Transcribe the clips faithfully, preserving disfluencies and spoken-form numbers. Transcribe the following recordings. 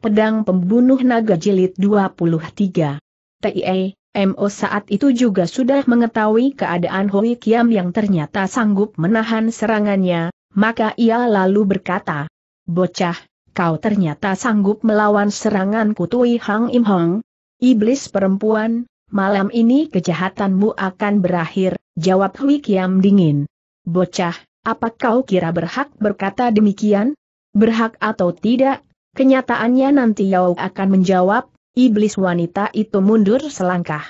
Pedang Pembunuh Naga Jilid dua puluh tiga. T I E M O saat itu juga sudah mengetahui keadaan Hui Kiam yang ternyata sanggup menahan serangannya, maka ia lalu berkata, "Bocah, kau ternyata sanggup melawan serangan Kutui Hang Im Hong? Iblis perempuan, malam ini kejahatanmu akan berakhir," jawab Hui Kiam dingin. "Bocah, apa kau kira berhak berkata demikian? Berhak atau tidak? Kenyataannya nanti Yao akan menjawab." Iblis wanita itu mundur selangkah.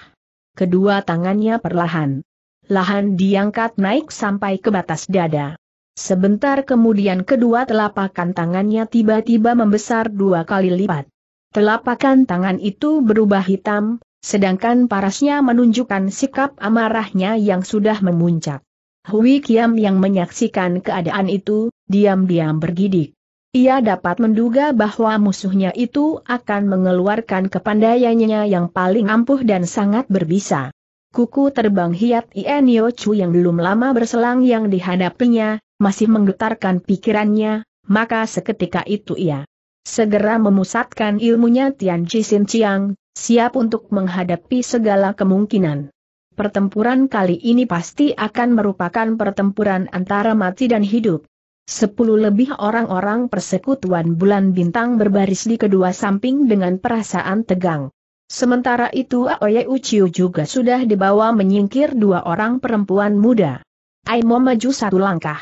Kedua tangannya perlahan-lahan diangkat naik sampai ke batas dada. Sebentar kemudian kedua telapakan tangannya tiba-tiba membesar dua kali lipat. Telapakan tangan itu berubah hitam, sedangkan parasnya menunjukkan sikap amarahnya yang sudah memuncak. Hui Kiam yang menyaksikan keadaan itu, diam-diam bergidik. Ia dapat menduga bahwa musuhnya itu akan mengeluarkan kepandaiannya yang paling ampuh dan sangat berbisa. Kuku terbang Hiat Ien Yo Chu yang belum lama berselang yang dihadapinya, masih menggetarkan pikirannya, maka seketika itu ia segera memusatkan ilmunya Tianji Sin Chiang, siap untuk menghadapi segala kemungkinan. Pertempuran kali ini pasti akan merupakan pertempuran antara mati dan hidup. Sepuluh lebih orang-orang persekutuan Bulan Bintang berbaris di kedua samping dengan perasaan tegang. Sementara itu Aoye Uchiu juga sudah dibawa menyingkir dua orang perempuan muda. Aimo maju satu langkah.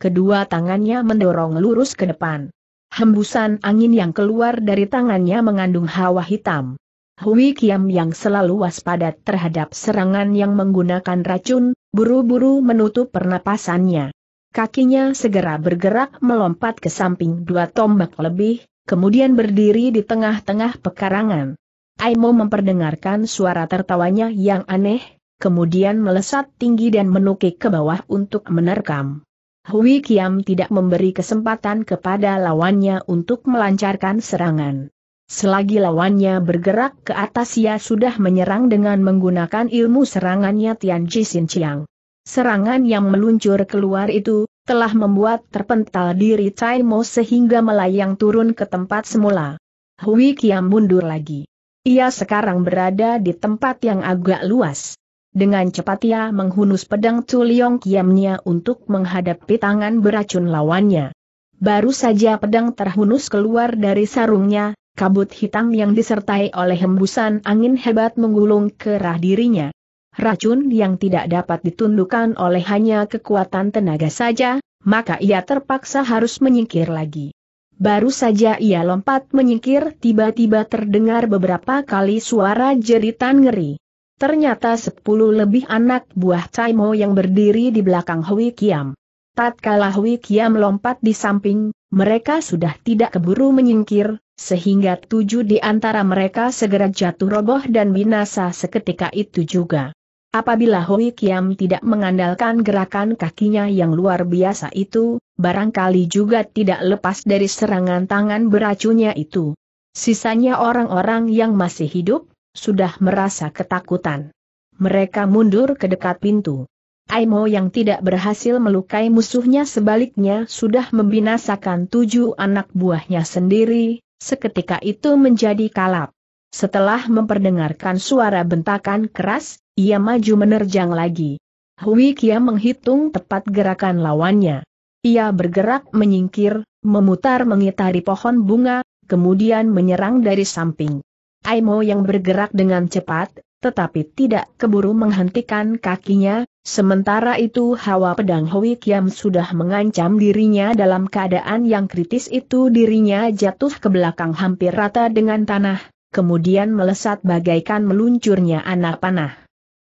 Kedua tangannya mendorong lurus ke depan. Hembusan angin yang keluar dari tangannya mengandung hawa hitam. Hui Kiam yang selalu waspada terhadap serangan yang menggunakan racun, buru-buru menutup pernapasannya. Kakinya segera bergerak melompat ke samping dua tombak lebih, kemudian berdiri di tengah-tengah pekarangan. Aimo memperdengarkan suara tertawanya yang aneh, kemudian melesat tinggi dan menukik ke bawah untuk menerkam. Hui Kiam tidak memberi kesempatan kepada lawannya untuk melancarkan serangan. Selagi lawannya bergerak ke atas ia sudah menyerang dengan menggunakan ilmu serangannya Tianji Sin Chiang. Serangan yang meluncur keluar itu, telah membuat terpental diri Tiemo sehingga melayang turun ke tempat semula. Hui Kiam mundur lagi. Ia sekarang berada di tempat yang agak luas. Dengan cepat ia menghunus pedang Tu Liong Kiamnya untuk menghadapi tangan beracun lawannya. Baru saja pedang terhunus keluar dari sarungnya, kabut hitam yang disertai oleh hembusan angin hebat menggulung ke arah dirinya. Racun yang tidak dapat ditundukkan oleh hanya kekuatan tenaga saja, maka ia terpaksa harus menyingkir lagi. Baru saja ia lompat menyingkir tiba-tiba terdengar beberapa kali suara jeritan ngeri. Ternyata sepuluh lebih anak buah Tiemo yang berdiri di belakang Hui Kiam. Tatkala Hui Kiam lompat di samping, mereka sudah tidak keburu menyingkir, sehingga tujuh di antara mereka segera jatuh roboh dan binasa seketika itu juga. Apabila Hui Kiam tidak mengandalkan gerakan kakinya yang luar biasa itu, barangkali juga tidak lepas dari serangan tangan beracunnya itu. Sisanya orang-orang yang masih hidup, sudah merasa ketakutan. Mereka mundur ke dekat pintu. Aimo yang tidak berhasil melukai musuhnya sebaliknya sudah membinasakan tujuh anak buahnya sendiri, seketika itu menjadi kalap. Setelah memperdengarkan suara bentakan keras, ia maju menerjang lagi. Hui Kiam menghitung tepat gerakan lawannya. Ia bergerak menyingkir, memutar mengitari pohon bunga, kemudian menyerang dari samping. Aimo yang bergerak dengan cepat, tetapi tidak keburu menghentikan kakinya, sementara itu hawa pedang Hui Kiam sudah mengancam dirinya dalam keadaan yang kritis itu dirinya jatuh ke belakang hampir rata dengan tanah, kemudian melesat bagaikan meluncurnya anak panah.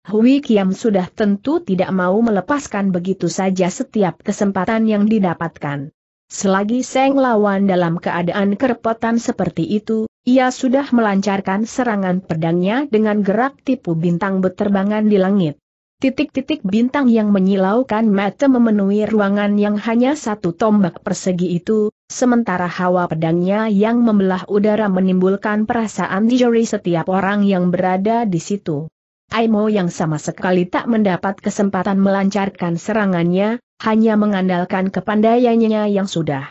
Hui Kiam sudah tentu tidak mau melepaskan begitu saja setiap kesempatan yang didapatkan. Selagi sang lawan dalam keadaan kerepotan seperti itu, ia sudah melancarkan serangan pedangnya dengan gerak tipu bintang berterbangan di langit. Titik-titik bintang yang menyilaukan mata memenuhi ruangan yang hanya satu tombak persegi itu, sementara hawa pedangnya yang membelah udara menimbulkan perasaan dijeri setiap orang yang berada di situ. Aimo yang sama sekali tak mendapat kesempatan melancarkan serangannya, hanya mengandalkan kepandaiannya yang sudah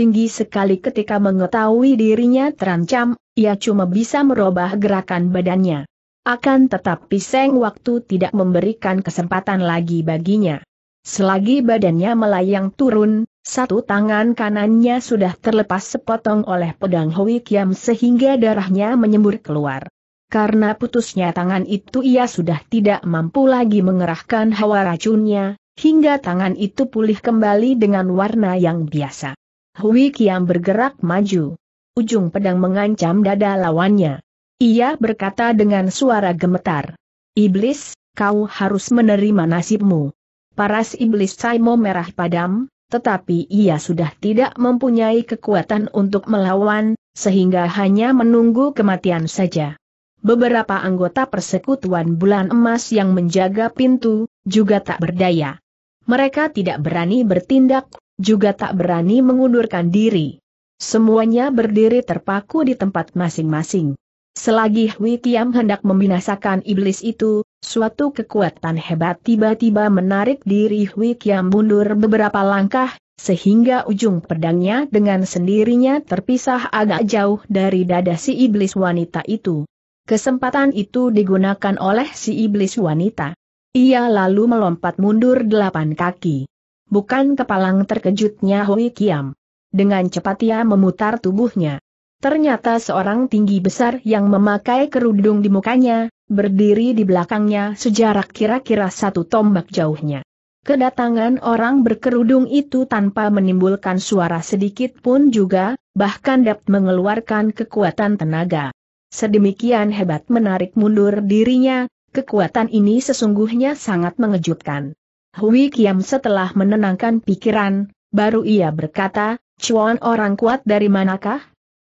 tinggi sekali. Ketika mengetahui dirinya terancam, ia cuma bisa merubah gerakan badannya. Akan tetapi seng waktu tidak memberikan kesempatan lagi baginya. Selagi badannya melayang turun, satu tangan kanannya sudah terlepas sepotong oleh pedang Hui Kiam sehingga darahnya menyembur keluar. Karena putusnya tangan itu ia sudah tidak mampu lagi mengerahkan hawa racunnya, hingga tangan itu pulih kembali dengan warna yang biasa. Hui Kiam bergerak maju. Ujung pedang mengancam dada lawannya. Ia berkata dengan suara gemetar, "Iblis, kau harus menerima nasibmu." Paras iblis Tiemo merah padam, tetapi ia sudah tidak mempunyai kekuatan untuk melawan, sehingga hanya menunggu kematian saja. Beberapa anggota persekutuan bulan emas yang menjaga pintu, juga tak berdaya. Mereka tidak berani bertindak, juga tak berani mengundurkan diri. Semuanya berdiri terpaku di tempat masing-masing. Selagi Hui Kiam hendak membinasakan iblis itu, suatu kekuatan hebat tiba-tiba menarik diri Hui Kiam mundur beberapa langkah, sehingga ujung pedangnya dengan sendirinya terpisah agak jauh dari dada si iblis wanita itu. Kesempatan itu digunakan oleh si iblis wanita. Ia lalu melompat mundur delapan kaki. Bukan kepalang terkejutnya Hui Kiam. Dengan cepat ia memutar tubuhnya. Ternyata seorang tinggi besar yang memakai kerudung di mukanya, berdiri di belakangnya sejarak kira-kira satu tombak jauhnya. Kedatangan orang berkerudung itu tanpa menimbulkan suara sedikit pun juga, bahkan dapat mengeluarkan kekuatan tenaga. Sedemikian hebat menarik mundur dirinya, kekuatan ini sesungguhnya sangat mengejutkan. Hui Kiam setelah menenangkan pikiran, baru ia berkata, "Cuan orang kuat dari manakah?"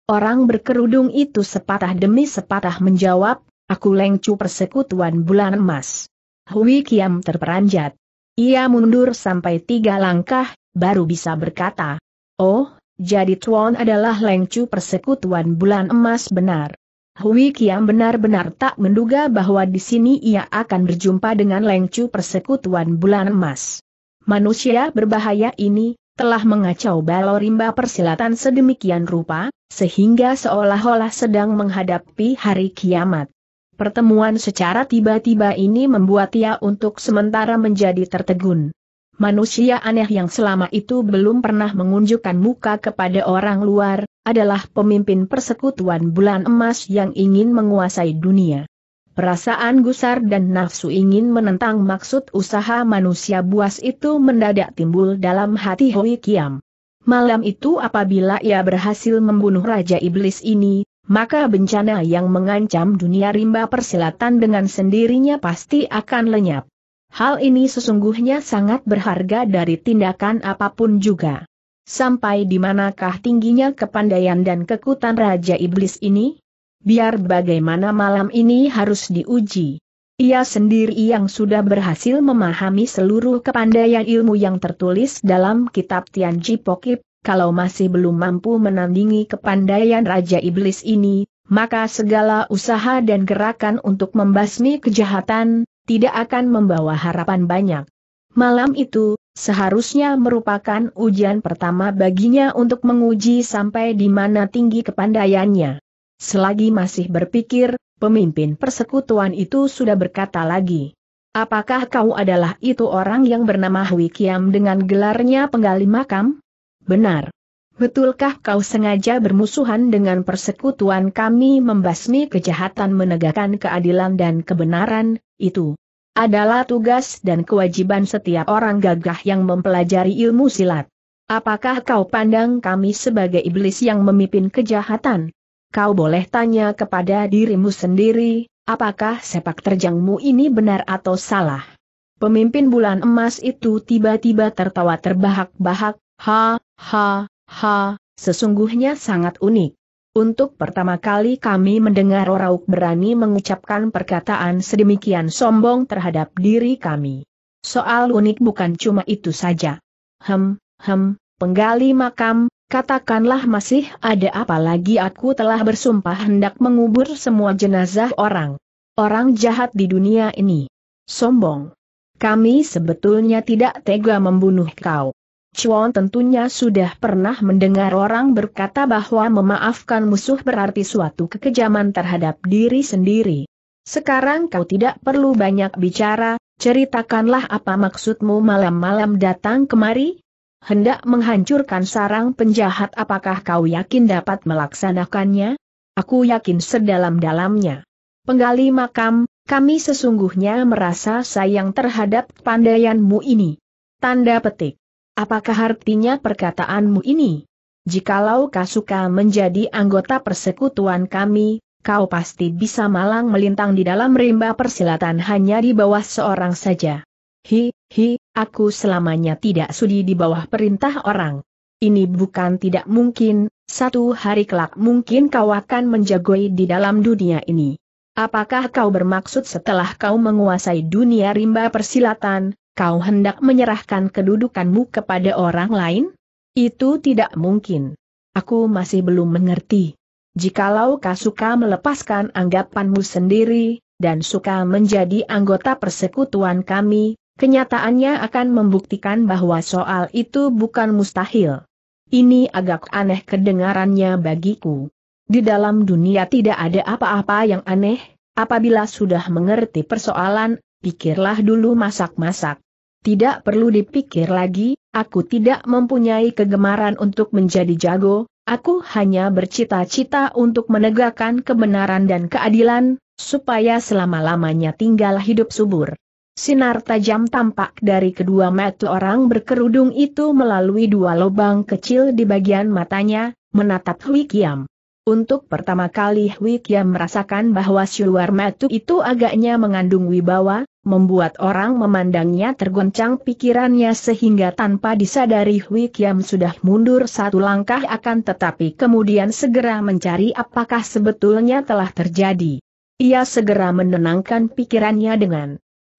Orang berkerudung itu sepatah demi sepatah menjawab, "Aku Lengcu persekutuan bulan emas." Hui Kiam terperanjat. Ia mundur sampai tiga langkah, baru bisa berkata, "Oh, jadi Tuan adalah Lengcu persekutuan bulan emas." Benar. Hui Kiam benar-benar tak menduga bahwa di sini ia akan berjumpa dengan Lengcu persekutuan bulan emas. Manusia berbahaya ini telah mengacau balau rimba persilatan sedemikian rupa, sehingga seolah-olah sedang menghadapi hari kiamat. Pertemuan secara tiba-tiba ini membuat ia untuk sementara menjadi tertegun. Manusia aneh yang selama itu belum pernah mengunjukkan muka kepada orang luar, adalah pemimpin persekutuan bulan emas yang ingin menguasai dunia. Perasaan gusar dan nafsu ingin menentang maksud usaha manusia buas itu mendadak timbul dalam hati Hui Kiam. Malam itu apabila ia berhasil membunuh Raja Iblis ini, maka bencana yang mengancam dunia rimba persilatan dengan sendirinya pasti akan lenyap. Hal ini sesungguhnya sangat berharga dari tindakan apapun juga. Sampai di manakah tingginya kepandaian dan kekuatan Raja Iblis ini? Biar bagaimana malam ini harus diuji. Ia sendiri yang sudah berhasil memahami seluruh kepandaian ilmu yang tertulis dalam kitab Tianji Pokip, kalau masih belum mampu menandingi kepandaian Raja Iblis ini, maka segala usaha dan gerakan untuk membasmi kejahatan, tidak akan membawa harapan banyak. Malam itu, seharusnya merupakan ujian pertama baginya untuk menguji sampai di mana tinggi kepandaiannya. Selagi masih berpikir, pemimpin persekutuan itu sudah berkata lagi, "Apakah kau adalah itu orang yang bernama Hui Kiam dengan gelarnya penggali makam?" "Benar." "Betulkah kau sengaja bermusuhan dengan persekutuan kami membasmi kejahatan menegakkan keadilan dan kebenaran?" "Itu adalah tugas dan kewajiban setiap orang gagah yang mempelajari ilmu silat." "Apakah kau pandang kami sebagai iblis yang memimpin kejahatan? Kau boleh tanya kepada dirimu sendiri, apakah sepak terjangmu ini benar atau salah?" Pemimpin bulan emas itu tiba-tiba tertawa terbahak-bahak, "Ha, ha, ha, sesungguhnya sangat unik. Untuk pertama kali kami mendengar orang berani mengucapkan perkataan sedemikian sombong terhadap diri kami. Soal unik bukan cuma itu saja." "Hem, hem, penggali makam. Katakanlah masih ada apa lagi?" "Aku telah bersumpah hendak mengubur semua jenazah orang. Orang jahat di dunia ini. Sombong. Kami sebetulnya tidak tega membunuh kau. Chuan tentunya sudah pernah mendengar orang berkata bahwa memaafkan musuh berarti suatu kekejaman terhadap diri sendiri. Sekarang kau tidak perlu banyak bicara, ceritakanlah apa maksudmu malam-malam datang kemari? Hendak menghancurkan sarang penjahat, apakah kau yakin dapat melaksanakannya? Aku yakin sedalam-dalamnya. Penggali makam, kami sesungguhnya merasa sayang terhadap pandaianmu ini. Tanda petik. Apakah artinya perkataanmu ini? Jikalau kau suka menjadi anggota persekutuan kami, kau pasti bisa malang melintang di dalam rimba persilatan hanya di bawah seorang saja. Hi, hi, aku selamanya tidak sudi di bawah perintah orang. Ini bukan tidak mungkin, satu hari kelak mungkin kau akan menjagoi di dalam dunia ini. Apakah kau bermaksud setelah kau menguasai dunia rimba persilatan? Kau hendak menyerahkan kedudukanmu kepada orang lain? Itu tidak mungkin. Aku masih belum mengerti. Jikalau kau suka melepaskan anggapanmu sendiri, dan suka menjadi anggota persekutuan kami, kenyataannya akan membuktikan bahwa soal itu bukan mustahil. Ini agak aneh kedengarannya bagiku. Di dalam dunia tidak ada apa-apa yang aneh, apabila sudah mengerti persoalan, pikirlah dulu masak-masak. Tidak perlu dipikir lagi, aku tidak mempunyai kegemaran untuk menjadi jago, aku hanya bercita-cita untuk menegakkan kebenaran dan keadilan, supaya selama-lamanya tinggal hidup subur. Sinar tajam tampak dari kedua mata orang berkerudung itu melalui dua lubang kecil di bagian matanya, menatap Hui Kiam. Untuk pertama kali Hui Kiam merasakan bahwa siluar mata itu agaknya mengandung wibawa, membuat orang memandangnya tergoncang pikirannya sehingga tanpa disadari Hui Kiam sudah mundur satu langkah akan tetapi kemudian segera mencari apakah sebetulnya telah terjadi. Ia segera menenangkan pikirannya dengan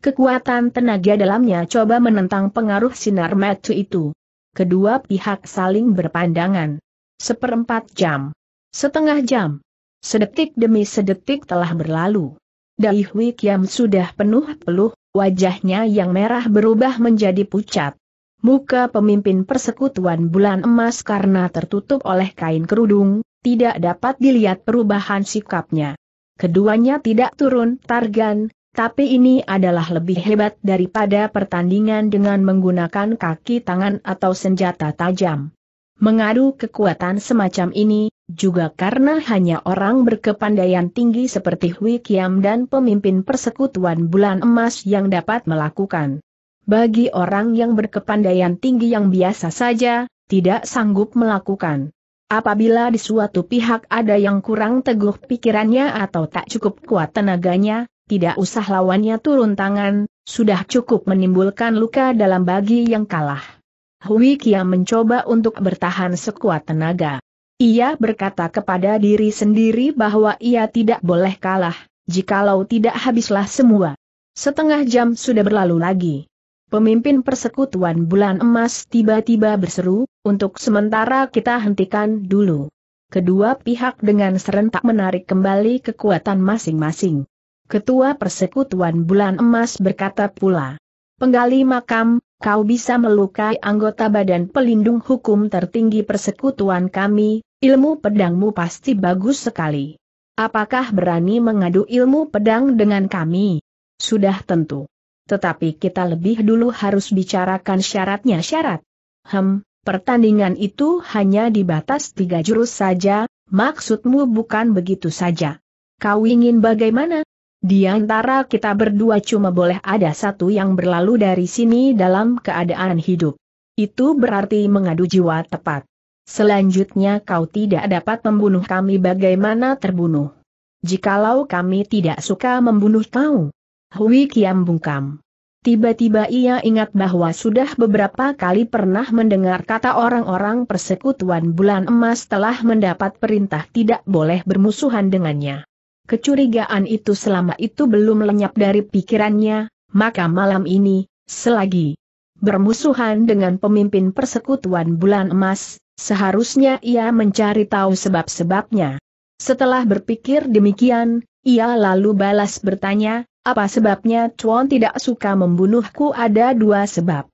kekuatan tenaga dalamnya coba menentang pengaruh sinar mata itu. Kedua pihak saling berpandangan. Seperempat jam. Setengah jam. Sedetik demi sedetik telah berlalu. Dai Hui Kiam sudah penuh peluh, wajahnya yang merah berubah menjadi pucat. Muka pemimpin persekutuan bulan emas karena tertutup oleh kain kerudung, tidak dapat dilihat perubahan sikapnya. Keduanya tidak turun targan, tapi ini adalah lebih hebat daripada pertandingan dengan menggunakan kaki tangan atau senjata tajam. Mengadu kekuatan semacam ini, juga karena hanya orang berkepandaian tinggi seperti Hui Kiam dan pemimpin persekutuan bulan emas yang dapat melakukan. Bagi orang yang berkepandaian tinggi yang biasa saja, tidak sanggup melakukan. Apabila di suatu pihak ada yang kurang teguh pikirannya atau tak cukup kuat tenaganya, tidak usah lawannya turun tangan, sudah cukup menimbulkan luka dalam bagi yang kalah. Hui Kiam mencoba untuk bertahan sekuat tenaga. Ia berkata kepada diri sendiri bahwa ia tidak boleh kalah, jikalau tidak habislah semua. Setengah jam sudah berlalu lagi. Pemimpin persekutuan bulan emas tiba-tiba berseru, "Untuk sementara kita hentikan dulu." Kedua pihak dengan serentak menarik kembali kekuatan masing-masing. Ketua persekutuan bulan emas berkata pula, "Penggali makam, kau bisa melukai anggota badan pelindung hukum tertinggi persekutuan kami, ilmu pedangmu pasti bagus sekali. Apakah berani mengadu ilmu pedang dengan kami? Sudah tentu. Tetapi kita lebih dulu harus bicarakan syaratnya syarat. Hem, pertandingan itu hanya dibatas tiga jurus saja, maksudmu bukan begitu saja. Kau ingin bagaimana? Di antara kita berdua cuma boleh ada satu yang berlalu dari sini dalam keadaan hidup. Itu berarti mengadu jiwa tepat. Selanjutnya kau tidak dapat membunuh kami bagaimana terbunuh. Jikalau kami tidak suka membunuh kau." Hui Kiam bungkam. Tiba-tiba ia ingat bahwa sudah beberapa kali pernah mendengar kata orang-orang persekutuan bulan emas telah mendapat perintah tidak boleh bermusuhan dengannya. Kecurigaan itu selama itu belum lenyap dari pikirannya, maka malam ini, selagi bermusuhan dengan pemimpin persekutuan bulan emas, seharusnya ia mencari tahu sebab-sebabnya. Setelah berpikir demikian, ia lalu balas bertanya, "Apa sebabnya Chuan tidak suka membunuhku?" "Ada dua sebab.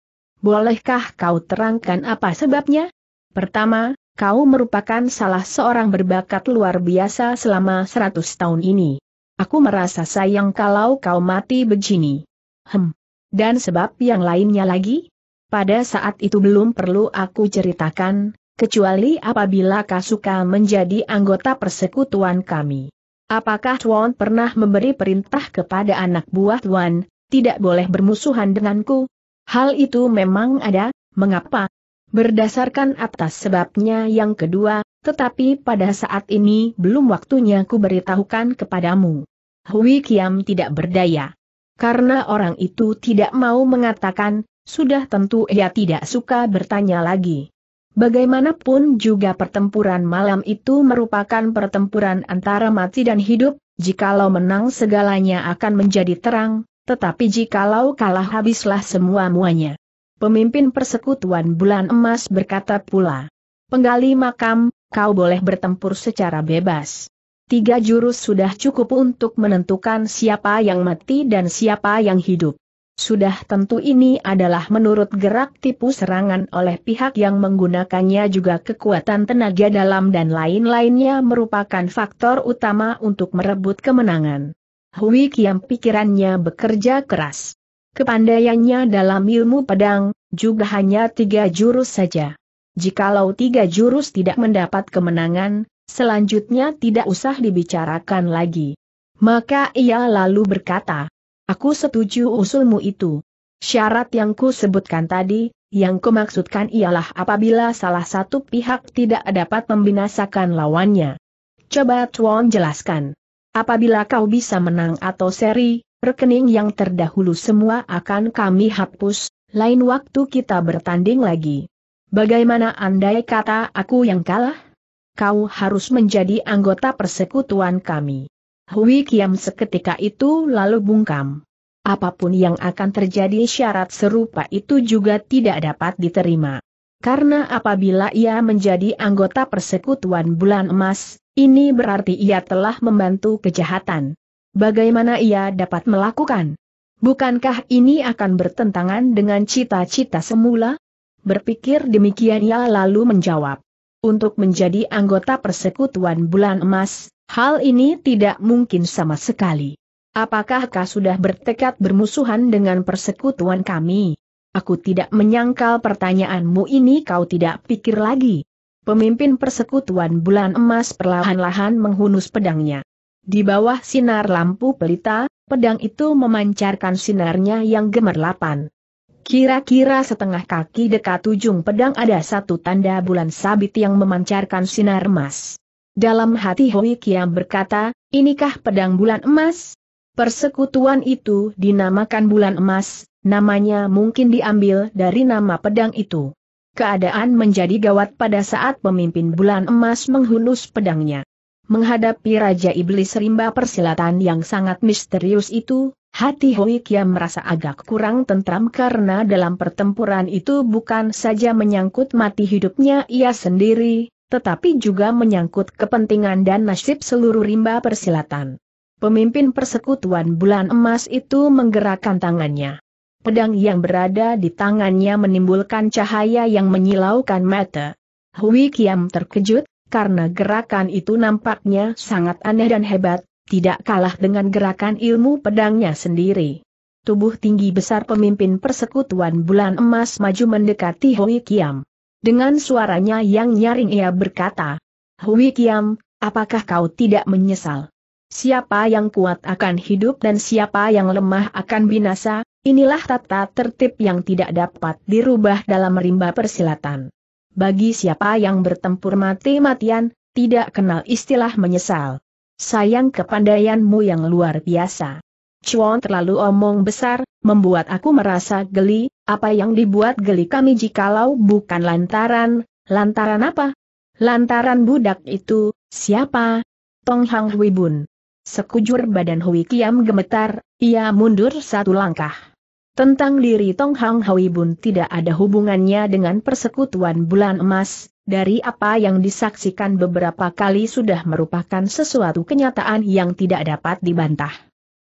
Bolehkah kau terangkan apa sebabnya? Pertama, kau merupakan salah seorang berbakat luar biasa selama seratus tahun ini. Aku merasa sayang kalau kau mati begini. Hem. Dan sebab yang lainnya lagi? Pada saat itu belum perlu aku ceritakan, kecuali apabila kau suka menjadi anggota persekutuan kami. Apakah Tuan pernah memberi perintah kepada anak buah Tuan, tidak boleh bermusuhan denganku? Hal itu memang ada, mengapa? Berdasarkan atas sebabnya yang kedua, tetapi pada saat ini belum waktunya ku beritahukan kepadamu. Hui Kiam tidak berdaya. Karena orang itu tidak mau mengatakan, sudah tentu ia tidak suka bertanya lagi. Bagaimanapun juga pertempuran malam itu merupakan pertempuran antara mati dan hidup, jikalau menang segalanya akan menjadi terang, tetapi jikalau kalah habislah semua-muanya. Pemimpin persekutuan Bulan Emas berkata pula, "Penggali makam, kau boleh bertempur secara bebas. Tiga jurus sudah cukup untuk menentukan siapa yang mati dan siapa yang hidup. Sudah tentu ini adalah menurut gerak tipu serangan oleh pihak yang menggunakannya, juga kekuatan tenaga dalam dan lain-lainnya merupakan faktor utama untuk merebut kemenangan." Hui Kiam pikirannya bekerja keras. Kepandaiannya dalam ilmu pedang, juga hanya tiga jurus saja. Jikalau tiga jurus tidak mendapat kemenangan, selanjutnya tidak usah dibicarakan lagi. Maka ia lalu berkata, "Aku setuju usulmu itu. Syarat yang ku sebutkan tadi, yang kumaksudkan ialah apabila salah satu pihak tidak dapat membinasakan lawannya. Coba Tuan jelaskan. Apabila kau bisa menang atau seri, rekening yang terdahulu semua akan kami hapus, lain waktu kita bertanding lagi. Bagaimana andai kata aku yang kalah? Kau harus menjadi anggota persekutuan kami." Hui Kiam seketika itu lalu bungkam. Apapun yang akan terjadi, syarat serupa itu juga tidak dapat diterima. Karena apabila ia menjadi anggota persekutuan Bulan Emas, ini berarti ia telah membantu kejahatan. Bagaimana ia dapat melakukan? Bukankah ini akan bertentangan dengan cita-cita semula? Berpikir demikian ia lalu menjawab, "Untuk menjadi anggota persekutuan Bulan Emas, hal ini tidak mungkin sama sekali. Apakah kau sudah bertekad bermusuhan dengan persekutuan kami? Aku tidak menyangkal pertanyaanmu ini kau tidak pikir lagi." Pemimpin persekutuan Bulan Emas perlahan-lahan menghunus pedangnya. Di bawah sinar lampu pelita, pedang itu memancarkan sinarnya yang gemerlapan. Kira-kira setengah kaki dekat ujung pedang ada satu tanda bulan sabit yang memancarkan sinar emas. Dalam hati Hui Kiam berkata, "Inikah pedang Bulan Emas?" Persekutuan itu dinamakan Bulan Emas, namanya mungkin diambil dari nama pedang itu. Keadaan menjadi gawat pada saat pemimpin Bulan Emas menghunus pedangnya. Menghadapi Raja Iblis Rimba Persilatan yang sangat misterius itu, hati Hui Kiam merasa agak kurang tentram karena dalam pertempuran itu bukan saja menyangkut mati hidupnya ia sendiri, tetapi juga menyangkut kepentingan dan nasib seluruh Rimba Persilatan. Pemimpin persekutuan Bulan Emas itu menggerakkan tangannya. Pedang yang berada di tangannya menimbulkan cahaya yang menyilaukan mata. Hui Kiam terkejut, karena gerakan itu nampaknya sangat aneh dan hebat, tidak kalah dengan gerakan ilmu pedangnya sendiri. Tubuh tinggi besar pemimpin persekutuan Bulan Emas maju mendekati Hui Kiam. Dengan suaranya yang nyaring ia berkata, "Hui Kiam, apakah kau tidak menyesal? Siapa yang kuat akan hidup dan siapa yang lemah akan binasa, inilah tata tertib yang tidak dapat dirubah dalam Rimba Persilatan. Bagi siapa yang bertempur mati-matian, tidak kenal istilah menyesal. Sayang kepandaianmu yang luar biasa. Cuan terlalu omong besar, membuat aku merasa geli. Apa yang dibuat geli kami jikalau bukan lantaran, lantaran apa? Lantaran budak itu, siapa? Tong Hang Hui Bun." Sekujur badan Hui Kiam gemetar, ia mundur satu langkah. Tentang diri Tong Hang Hui Bun tidak ada hubungannya dengan persekutuan Bulan Emas, dari apa yang disaksikan beberapa kali sudah merupakan sesuatu kenyataan yang tidak dapat dibantah.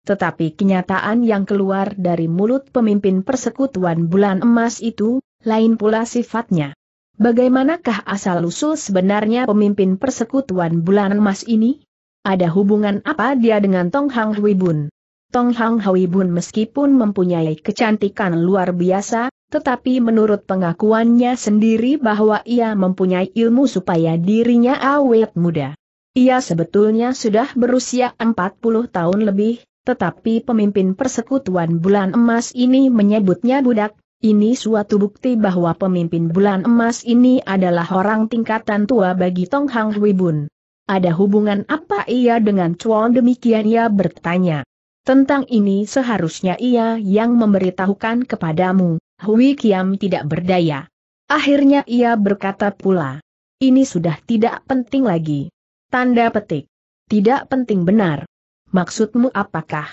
Tetapi kenyataan yang keluar dari mulut pemimpin persekutuan Bulan Emas itu, lain pula sifatnya. Bagaimanakah asal-usul sebenarnya pemimpin persekutuan Bulan Emas ini? Ada hubungan apa dia dengan Tong Hang Hui Bun? Tong Hang Hui Bun meskipun mempunyai kecantikan luar biasa, tetapi menurut pengakuannya sendiri bahwa ia mempunyai ilmu supaya dirinya awet muda. Ia sebetulnya sudah berusia empat puluh tahun lebih, tetapi pemimpin persekutuan Bulan Emas ini menyebutnya budak. Ini suatu bukti bahwa pemimpin Bulan Emas ini adalah orang tingkatan tua bagi Tong Hang Hui Bun. Ada hubungan apa ia dengan Chuan? Demikian ia bertanya. Tentang ini seharusnya ia yang memberitahukan kepadamu. Hui Kiam tidak berdaya. Akhirnya ia berkata pula, ini sudah tidak penting lagi. Tanda petik. Tidak penting benar. Maksudmu apakah?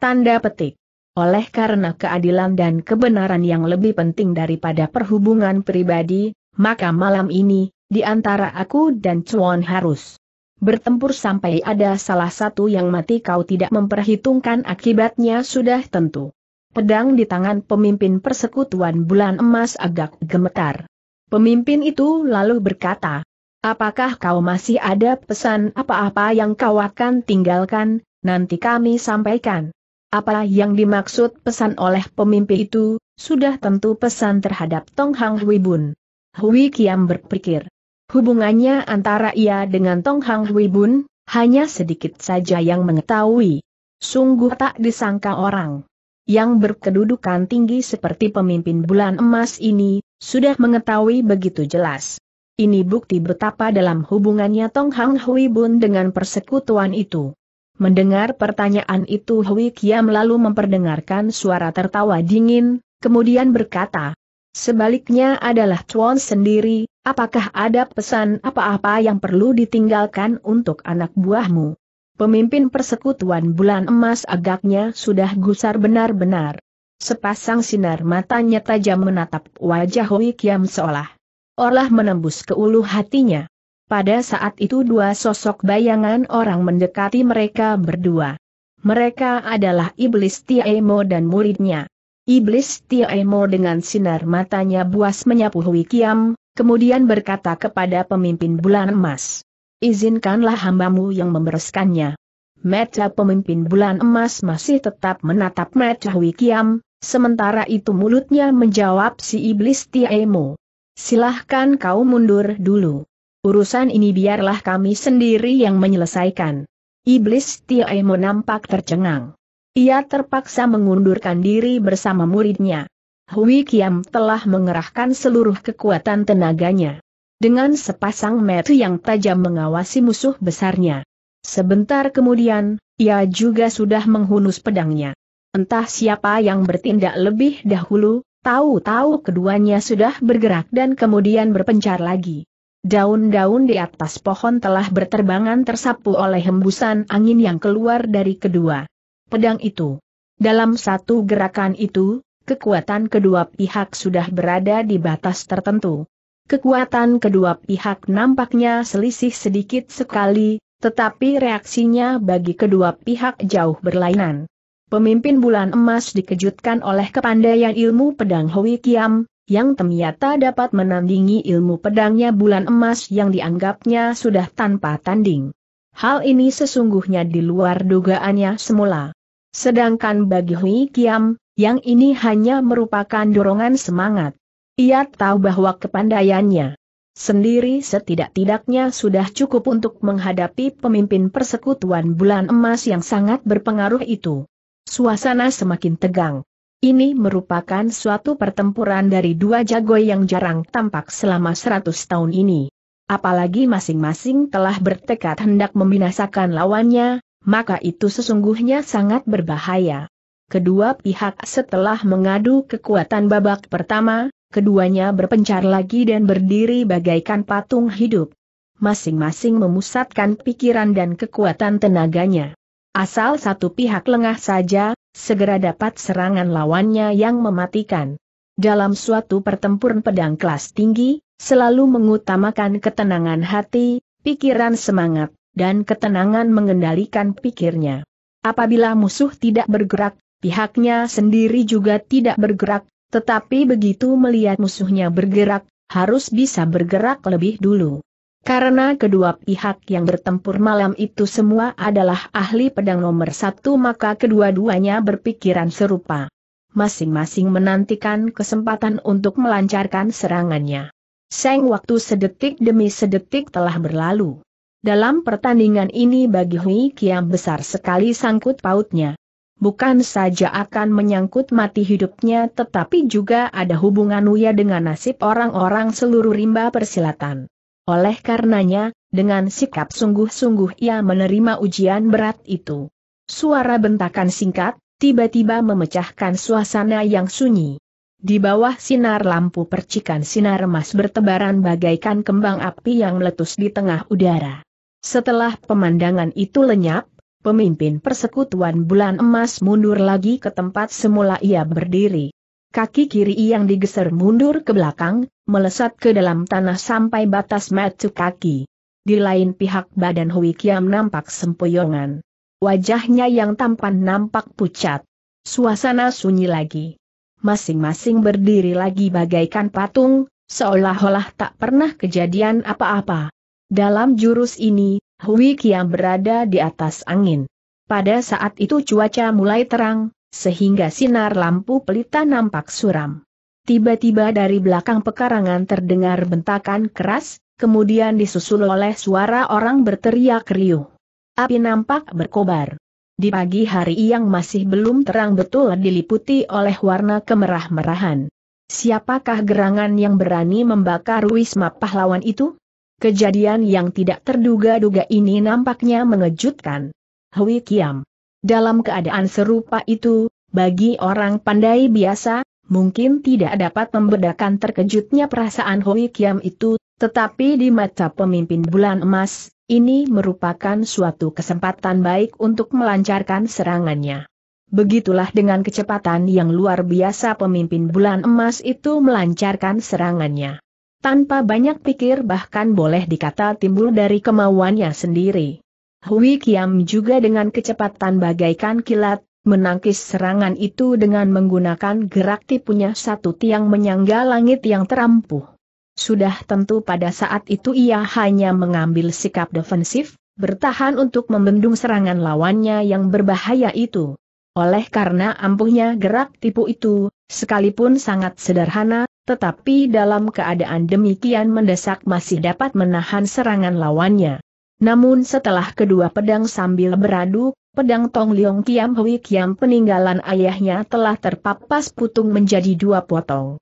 Tanda petik. Oleh karena keadilan dan kebenaran yang lebih penting daripada perhubungan pribadi, maka malam ini, di antara aku dan Chuan harus bertempur sampai ada salah satu yang mati. Kau tidak memperhitungkan akibatnya sudah tentu. Pedang di tangan pemimpin persekutuan Bulan Emas agak gemetar. Pemimpin itu lalu berkata, apakah kau masih ada pesan apa-apa yang kau akan tinggalkan? Nanti kami sampaikan. Apa yang dimaksud pesan oleh pemimpin itu? Sudah tentu pesan terhadap Tong Hang Hui Bun. Hui Kiam berpikir, hubungannya antara ia dengan Tong Hang Hui Bun hanya sedikit saja yang mengetahui. Sungguh tak disangka orang yang berkedudukan tinggi seperti pemimpin Bulan Emas ini sudah mengetahui begitu jelas. Ini bukti betapa dalam hubungannya Tong Hang Hui Bun dengan persekutuan itu. Mendengar pertanyaan itu, Hui Kiam lalu memperdengarkan suara tertawa dingin, kemudian berkata, sebaliknya adalah Chuan sendiri, apakah ada pesan apa-apa yang perlu ditinggalkan untuk anak buahmu? Pemimpin persekutuan Bulan Emas agaknya sudah gusar benar-benar. Sepasang sinar matanya tajam menatap wajah Hui Kiam seolah olah menembus ke ulu hatinya. Pada saat itu dua sosok bayangan orang mendekati mereka berdua. Mereka adalah Iblis Tiemo dan muridnya. Iblis Tiemo dengan sinar matanya buas menyapu Hui Kiam, kemudian berkata kepada pemimpin Bulan Emas, izinkanlah hambamu yang membereskannya. Mata pemimpin Bulan Emas masih tetap menatap mata Hui Kiam, sementara itu mulutnya menjawab si Iblis Tiemo. Silahkan kau mundur dulu. Urusan ini biarlah kami sendiri yang menyelesaikan. Iblis Tiemo nampak tercengang. Ia terpaksa mengundurkan diri bersama muridnya. Hui Kiam telah mengerahkan seluruh kekuatan tenaganya. Dengan sepasang mata yang tajam mengawasi musuh besarnya. Sebentar kemudian, ia juga sudah menghunus pedangnya. Entah siapa yang bertindak lebih dahulu, tahu-tahu keduanya sudah bergerak dan kemudian berpencar lagi. Daun-daun di atas pohon telah berterbangan tersapu oleh hembusan angin yang keluar dari kedua pedang itu. Dalam satu gerakan itu, kekuatan kedua pihak sudah berada di batas tertentu. Kekuatan kedua pihak nampaknya selisih sedikit sekali, tetapi reaksinya bagi kedua pihak jauh berlainan. Pemimpin Bulan Emas dikejutkan oleh kepandaian ilmu pedang Hui Kiam, yang ternyata dapat menandingi ilmu pedangnya Bulan Emas yang dianggapnya sudah tanpa tanding. Hal ini sesungguhnya di luar dugaannya semula. Sedangkan bagi Hui Kiam, yang ini hanya merupakan dorongan semangat. Ia tahu bahwa kepandaiannya sendiri setidak-tidaknya sudah cukup untuk menghadapi pemimpin persekutuan Bulan Emas yang sangat berpengaruh itu. Suasana semakin tegang. Ini merupakan suatu pertempuran dari dua jago yang jarang tampak selama seratus tahun ini. Apalagi masing-masing telah bertekad hendak membinasakan lawannya, maka itu sesungguhnya sangat berbahaya. Kedua pihak setelah mengadu kekuatan babak pertama, keduanya berpencar lagi dan berdiri bagaikan patung hidup. Masing-masing memusatkan pikiran dan kekuatan tenaganya. Asal satu pihak lengah saja, segera dapat serangan lawannya yang mematikan. Dalam suatu pertempuran pedang kelas tinggi, selalu mengutamakan ketenangan hati, pikiran semangat, dan ketenangan mengendalikan pikirnya. Apabila musuh tidak bergerak, pihaknya sendiri juga tidak bergerak, Tetapi begitu melihat musuhnya bergerak, harus bisa bergerak lebih dulu. Karena kedua pihak yang bertempur malam itu semua adalah ahli pedang nomor satu, maka kedua-duanya berpikiran serupa. Masing-masing menantikan kesempatan untuk melancarkan serangannya. Seng waktu sedetik demi sedetik telah berlalu. Dalam pertandingan ini bagi Hui Kiam besar sekali sangkut pautnya. Bukan saja akan menyangkut mati hidupnya, tetapi juga ada hubungan uya dengan nasib orang-orang seluruh rimba persilatan. Oleh karenanya, dengan sikap sungguh-sungguh ia menerima ujian berat itu. Suara bentakan singkat, tiba-tiba memecahkan suasana yang sunyi. Di bawah sinar lampu percikan sinar emas bertebaran bagaikan kembang api yang meletus di tengah udara. Setelah pemandangan itu lenyap, pemimpin persekutuan bulan emas mundur lagi ke tempat semula ia berdiri. Kaki kiri yang digeser mundur ke belakang, melesat ke dalam tanah sampai batas mata kaki. Di lain pihak badan Hui Kiam nampak sempoyongan. Wajahnya yang tampan nampak pucat. Suasana sunyi lagi. Masing-masing berdiri lagi bagaikan patung, seolah-olah tak pernah kejadian apa-apa. Dalam jurus ini, Hui Kiam berada di atas angin. Pada saat itu cuaca mulai terang, sehingga sinar lampu pelita nampak suram. Tiba-tiba dari belakang pekarangan terdengar bentakan keras, kemudian disusul oleh suara orang berteriak riuh. Api nampak berkobar. Di pagi hari yang masih belum terang betul diliputi oleh warna kemerah-merahan. Siapakah gerangan yang berani membakar wisma pahlawan itu? Kejadian yang tidak terduga-duga ini nampaknya mengejutkan Hui Kiam. Dalam keadaan serupa itu, bagi orang pandai biasa, mungkin tidak dapat membedakan terkejutnya perasaan Hui Kiam itu, tetapi di mata pemimpin bulan emas, ini merupakan suatu kesempatan baik untuk melancarkan serangannya. Begitulah dengan kecepatan yang luar biasa pemimpin bulan emas itu melancarkan serangannya. Tanpa banyak pikir bahkan boleh dikata timbul dari kemauannya sendiri. Hui Kiam juga dengan kecepatan bagaikan kilat, menangkis serangan itu dengan menggunakan gerak tipunya satu tiang menyangga langit yang terampuh. Sudah tentu pada saat itu ia hanya mengambil sikap defensif, bertahan untuk membendung serangan lawannya yang berbahaya itu. Oleh karena ampuhnya gerak tipu itu, sekalipun sangat sederhana, tetapi dalam keadaan demikian mendesak masih dapat menahan serangan lawannya. Namun setelah kedua pedang sambil beradu, pedang Tong Liong Kiam Hui Kiam peninggalan ayahnya telah terpapas putung menjadi dua potong.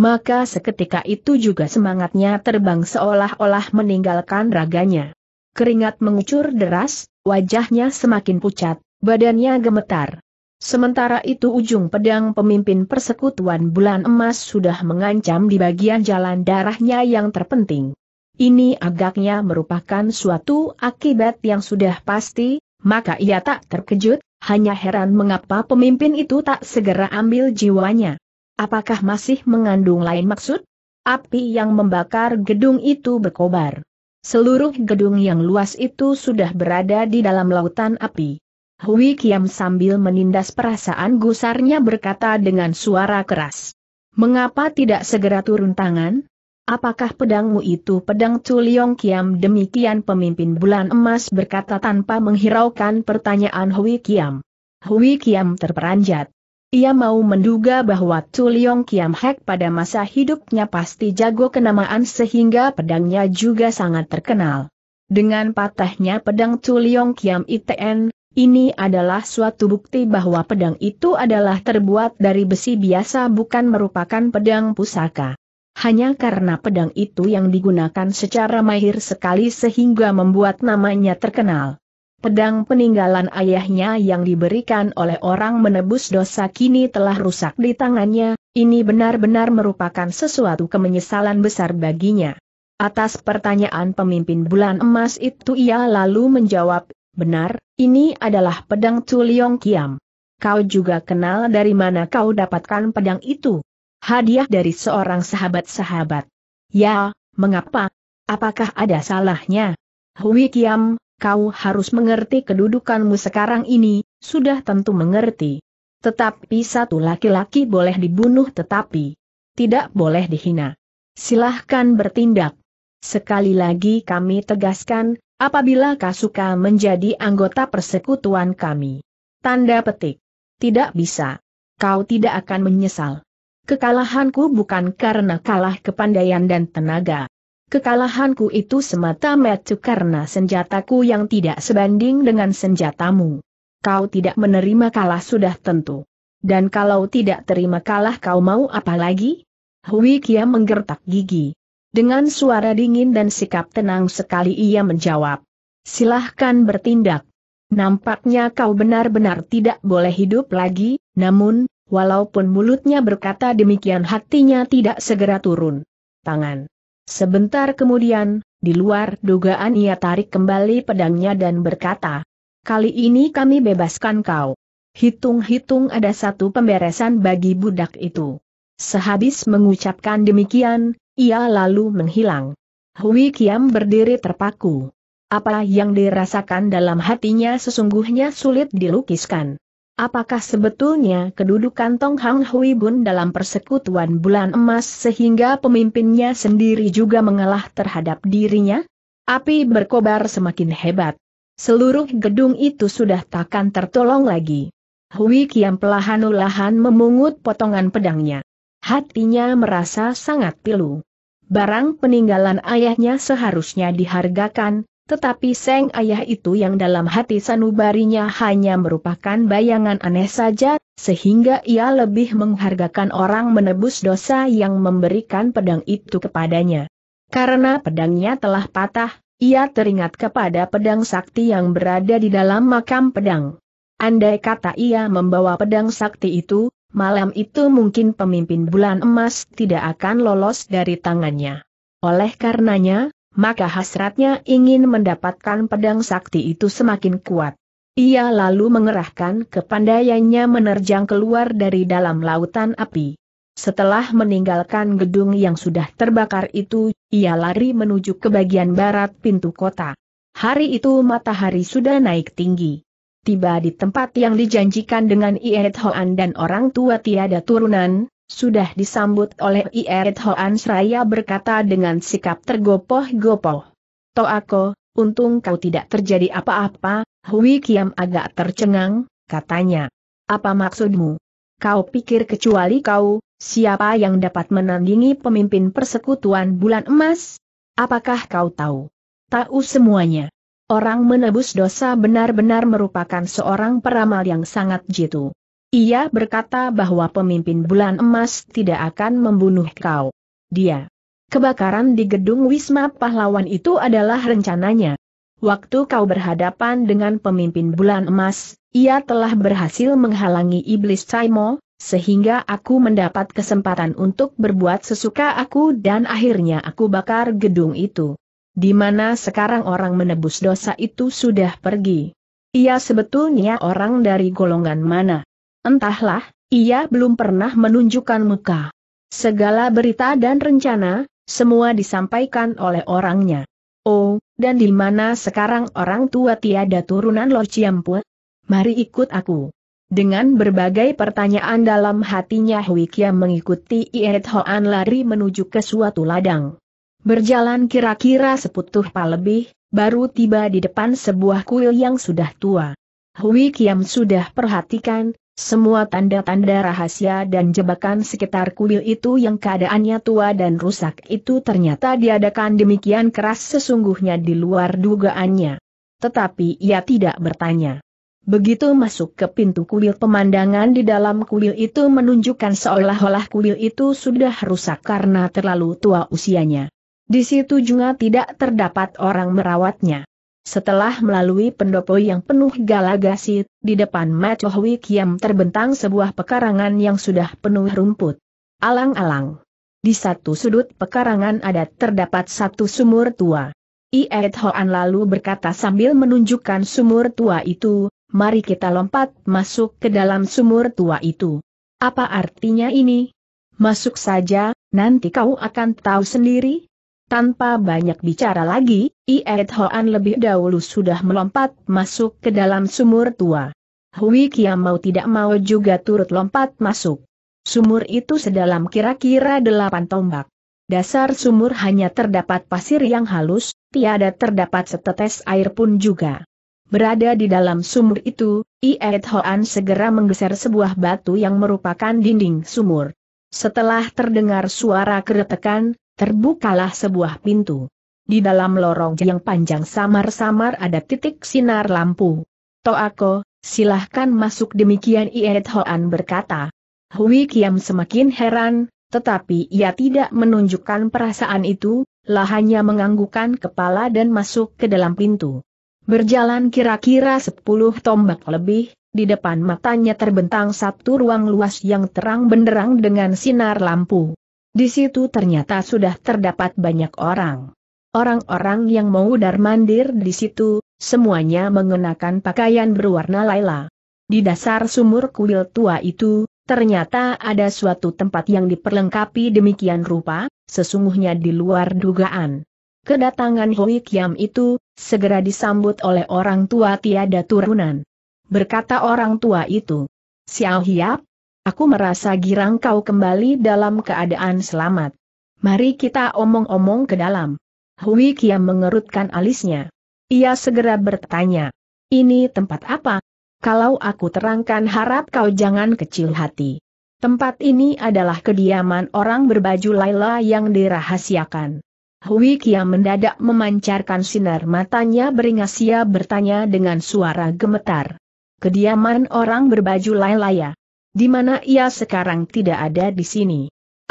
Maka seketika itu juga semangatnya terbang seolah-olah meninggalkan raganya. Keringat mengucur deras, wajahnya semakin pucat, badannya gemetar. Sementara itu ujung pedang pemimpin persekutuan bulan emas sudah mengancam di bagian jalan darahnya yang terpenting. Ini agaknya merupakan suatu akibat yang sudah pasti. Maka ia tak terkejut, hanya heran mengapa pemimpin itu tak segera ambil jiwanya. Apakah masih mengandung lain maksud? Api yang membakar gedung itu berkobar. Seluruh gedung yang luas itu sudah berada di dalam lautan api. Hui Kiam sambil menindas perasaan gusarnya berkata dengan suara keras. Mengapa tidak segera turun tangan? Apakah pedangmu itu pedang Chu Liong Kiam? Demikian pemimpin bulan emas berkata tanpa menghiraukan pertanyaan Hui Kiam. Hui Kiam terperanjat. Ia mau menduga bahwa Tu Liong Kiam Hek pada masa hidupnya pasti jago kenamaan sehingga pedangnya juga sangat terkenal. Dengan patahnya pedang Tu Liong Kiam itu, ini adalah suatu bukti bahwa pedang itu adalah terbuat dari besi biasa, bukan merupakan pedang pusaka. Hanya karena pedang itu yang digunakan secara mahir sekali sehingga membuat namanya terkenal. Pedang peninggalan ayahnya yang diberikan oleh orang menebus dosa kini telah rusak di tangannya, ini benar-benar merupakan sesuatu kemenyesalan besar baginya. Atas pertanyaan pemimpin bulan emas itu ia lalu menjawab, "Benar, ini adalah pedang Chu Liong Kiam. Kau juga kenal? Dari mana kau dapatkan pedang itu?" "Hadiah dari seorang sahabat-sahabat." "Ya, mengapa? Apakah ada salahnya? Hui Kiam, kau harus mengerti kedudukanmu sekarang ini." "Sudah tentu mengerti. Tetapi satu laki-laki boleh dibunuh tetapi tidak boleh dihina. Silahkan bertindak. Sekali lagi kami tegaskan, apabila kau suka menjadi anggota persekutuan kami. Tanda petik. Tidak bisa. Kau tidak akan menyesal. Kekalahanku bukan karena kalah kepandaian dan tenaga. Kekalahanku itu semata-mata karena senjataku yang tidak sebanding dengan senjatamu. Kau tidak menerima kalah sudah tentu. Dan kalau tidak terima kalah kau mau apa lagi? Hui Kiam menggertak gigi. Dengan suara dingin dan sikap tenang sekali ia menjawab. Silahkan bertindak. Nampaknya kau benar-benar tidak boleh hidup lagi, namun, walaupun mulutnya berkata demikian hatinya tidak segera turun. Tangan. Sebentar kemudian, di luar dugaan ia tarik kembali pedangnya dan berkata. Kali ini kami bebaskan kau. Hitung-hitung ada satu pemberesan bagi budak itu. Sehabis mengucapkan demikian, ia lalu menghilang. Hui Kiam berdiri terpaku. Apa yang dirasakan dalam hatinya sesungguhnya sulit dilukiskan. Apakah sebetulnya kedudukan Tong Hang Hui Bun dalam persekutuan bulan emas sehingga pemimpinnya sendiri juga mengalah terhadap dirinya? Api berkobar semakin hebat. Seluruh gedung itu sudah takkan tertolong lagi. Hui Kiam perlahan-lahan memungut potongan pedangnya. Hatinya merasa sangat pilu. Barang peninggalan ayahnya seharusnya dihargakan, tetapi sang ayah itu yang dalam hati sanubarinya hanya merupakan bayangan aneh saja, sehingga ia lebih menghargakan orang menebus dosa yang memberikan pedang itu kepadanya. Karena pedangnya telah patah, ia teringat kepada pedang sakti yang berada di dalam makam pedang. Andai kata ia membawa pedang sakti itu, malam itu mungkin pemimpin bulan emas tidak akan lolos dari tangannya. Oleh karenanya, maka hasratnya ingin mendapatkan pedang sakti itu semakin kuat. Ia lalu mengerahkan kepandaiannya menerjang keluar dari dalam lautan api. Setelah meninggalkan gedung yang sudah terbakar itu, ia lari menuju ke bagian barat pintu kota. Hari itu matahari sudah naik tinggi. Tiba di tempat yang dijanjikan dengan Ied Hoan dan orang tua tiada turunan, sudah disambut oleh Ied Hoan seraya berkata dengan sikap tergopoh-gopoh. Toako, untung kau tidak terjadi apa-apa. Hui Kiam agak tercengang, katanya. Apa maksudmu? Kau pikir kecuali kau, siapa yang dapat menandingi pemimpin persekutuan bulan emas? Apakah kau tahu? Tahu semuanya. Orang menebus dosa benar-benar merupakan seorang peramal yang sangat jitu. Ia berkata bahwa pemimpin bulan emas tidak akan membunuh kau. Dia. Kebakaran di gedung Wisma Pahlawan itu adalah rencananya. Waktu kau berhadapan dengan pemimpin bulan emas, ia telah berhasil menghalangi Iblis Tiemo, sehingga aku mendapat kesempatan untuk berbuat sesuka aku dan akhirnya aku bakar gedung itu. Di mana sekarang orang menebus dosa itu sudah pergi. Ia sebetulnya orang dari golongan mana? Entahlah, ia belum pernah menunjukkan muka. Segala berita dan rencana, semua disampaikan oleh orangnya. Oh, dan di mana sekarang orang tua tiada turunan Lord Ciampu? Mari ikut aku. Dengan berbagai pertanyaan dalam hatinya Hui Kiam mengikuti Ied Hoan lari menuju ke suatu ladang. Berjalan kira-kira seputuh pa lebih, baru tiba di depan sebuah kuil yang sudah tua. Hui Kiam sudah perhatikan, semua tanda-tanda rahasia dan jebakan sekitar kuil itu yang keadaannya tua dan rusak itu ternyata diadakan demikian keras sesungguhnya di luar dugaannya. Tetapi ia tidak bertanya. Begitu masuk ke pintu kuil pemandangan di dalam kuil itu menunjukkan seolah-olah kuil itu sudah rusak karena terlalu tua usianya. Di situ juga tidak terdapat orang merawatnya. Setelah melalui pendopo yang penuh galagasi, di depan mata Hui Kiam terbentang sebuah pekarangan yang sudah penuh rumput. Alang-alang. Di satu sudut pekarangan ada terdapat satu sumur tua. Ied Hoan lalu berkata sambil menunjukkan sumur tua itu. Mari kita lompat masuk ke dalam sumur tua itu. Apa artinya ini? Masuk saja, nanti kau akan tahu sendiri. Tanpa banyak bicara lagi, Ied Hoan lebih dahulu sudah melompat masuk ke dalam sumur tua. Hui Kiam mau tidak mau juga turut lompat masuk. Sumur itu sedalam kira-kira delapan tombak. Dasar sumur hanya terdapat pasir yang halus, tiada terdapat setetes air pun juga. Berada di dalam sumur itu, Ied Hoan segera menggeser sebuah batu yang merupakan dinding sumur. Setelah terdengar suara keretekan, terbukalah sebuah pintu. Di dalam lorong yang panjang samar-samar ada titik sinar lampu. "Toako, silahkan masuk," demikian Ied Hoan berkata. Hui Kiam semakin heran, tetapi ia tidak menunjukkan perasaan itu, lah hanya menganggukkan kepala dan masuk ke dalam pintu. Berjalan kira-kira sepuluh tombak lebih, di depan matanya terbentang satu ruang luas yang terang benderang dengan sinar lampu. Di situ ternyata sudah terdapat banyak orang. Orang-orang yang mengudar-mandir di situ, semuanya mengenakan pakaian berwarna Laila. Di dasar sumur kuil tua itu, ternyata ada suatu tempat yang diperlengkapi demikian rupa, sesungguhnya di luar dugaan. Kedatangan Hui Kiam itu, segera disambut oleh orang tua tiada turunan. Berkata orang tua itu, "Xiao Yap, aku merasa girang kau kembali dalam keadaan selamat. Mari kita omong-omong ke dalam." Hui Kiam mengerutkan alisnya. Ia segera bertanya, "Ini tempat apa? Kalau aku terangkan harap kau jangan kecil hati. Tempat ini adalah kediaman orang berbaju Laila yang dirahasiakan." Hui Kiam mendadak memancarkan sinar matanya beringas. Ia bertanya dengan suara gemetar, "Kediaman orang berbaju Laila ya? Di mana ia sekarang?" "Tidak ada di sini."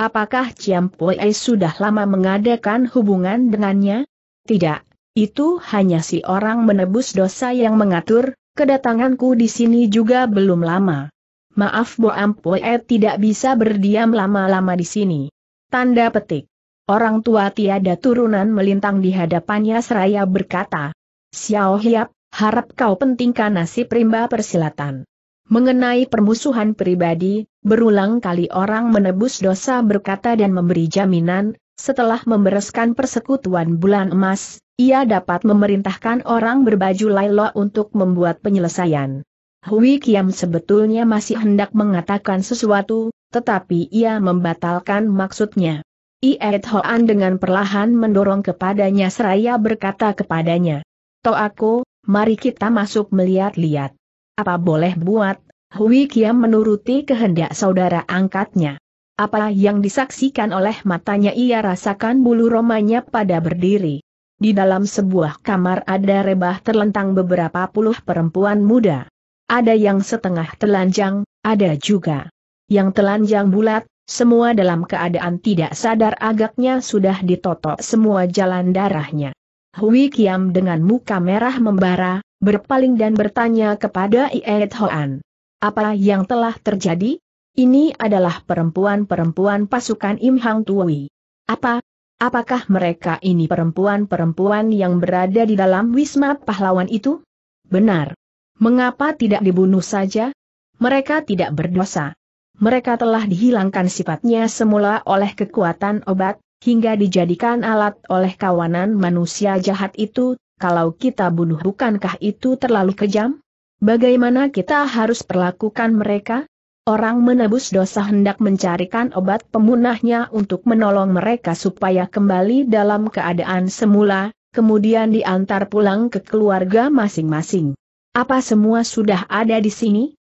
"Apakah Ciam Pue sudah lama mengadakan hubungan dengannya?" "Tidak, itu hanya si orang menebus dosa yang mengatur. Kedatanganku di sini juga belum lama." "Maaf, Boam Pue tidak bisa berdiam lama-lama di sini." Tanda petik. Orang tua tiada turunan melintang di hadapannya seraya berkata, "Xiao Hiap, harap kau pentingkan nasib Rimba Persilatan." Mengenai permusuhan pribadi, berulang kali orang menebus dosa berkata dan memberi jaminan, setelah membereskan persekutuan bulan emas, ia dapat memerintahkan orang berbaju Laila untuk membuat penyelesaian. Hui Kiam sebetulnya masih hendak mengatakan sesuatu, tetapi ia membatalkan maksudnya. Ied Hoan dengan perlahan mendorong kepadanya seraya berkata kepadanya, "Toako, mari kita masuk melihat-lihat." Apa boleh buat, Hui Kiam menuruti kehendak saudara angkatnya. Apa yang disaksikan oleh matanya ia rasakan bulu romanya pada berdiri. Di dalam sebuah kamar ada rebah terlentang beberapa puluh perempuan muda. Ada yang setengah telanjang, ada juga yang telanjang bulat, semua dalam keadaan tidak sadar agaknya sudah ditotok semua jalan darahnya. Hui Kiam dengan muka merah membara, berpaling dan bertanya kepada Ied Hoan, "Apa yang telah terjadi?" "Ini adalah perempuan-perempuan pasukan Imhang Tui." "Apa? Apakah mereka ini perempuan-perempuan yang berada di dalam Wisma Pahlawan itu?" "Benar." "Mengapa tidak dibunuh saja?" "Mereka tidak berdosa. Mereka telah dihilangkan sifatnya semula oleh kekuatan obat, hingga dijadikan alat oleh kawanan manusia jahat itu. Kalau kita bunuh, bukankah itu terlalu kejam? Bagaimana kita harus perlakukan mereka?" Orang menebus dosa hendak mencarikan obat pemunahnya untuk menolong mereka supaya kembali dalam keadaan semula, kemudian diantar pulang ke keluarga masing-masing. "Apa semua sudah ada di sini?"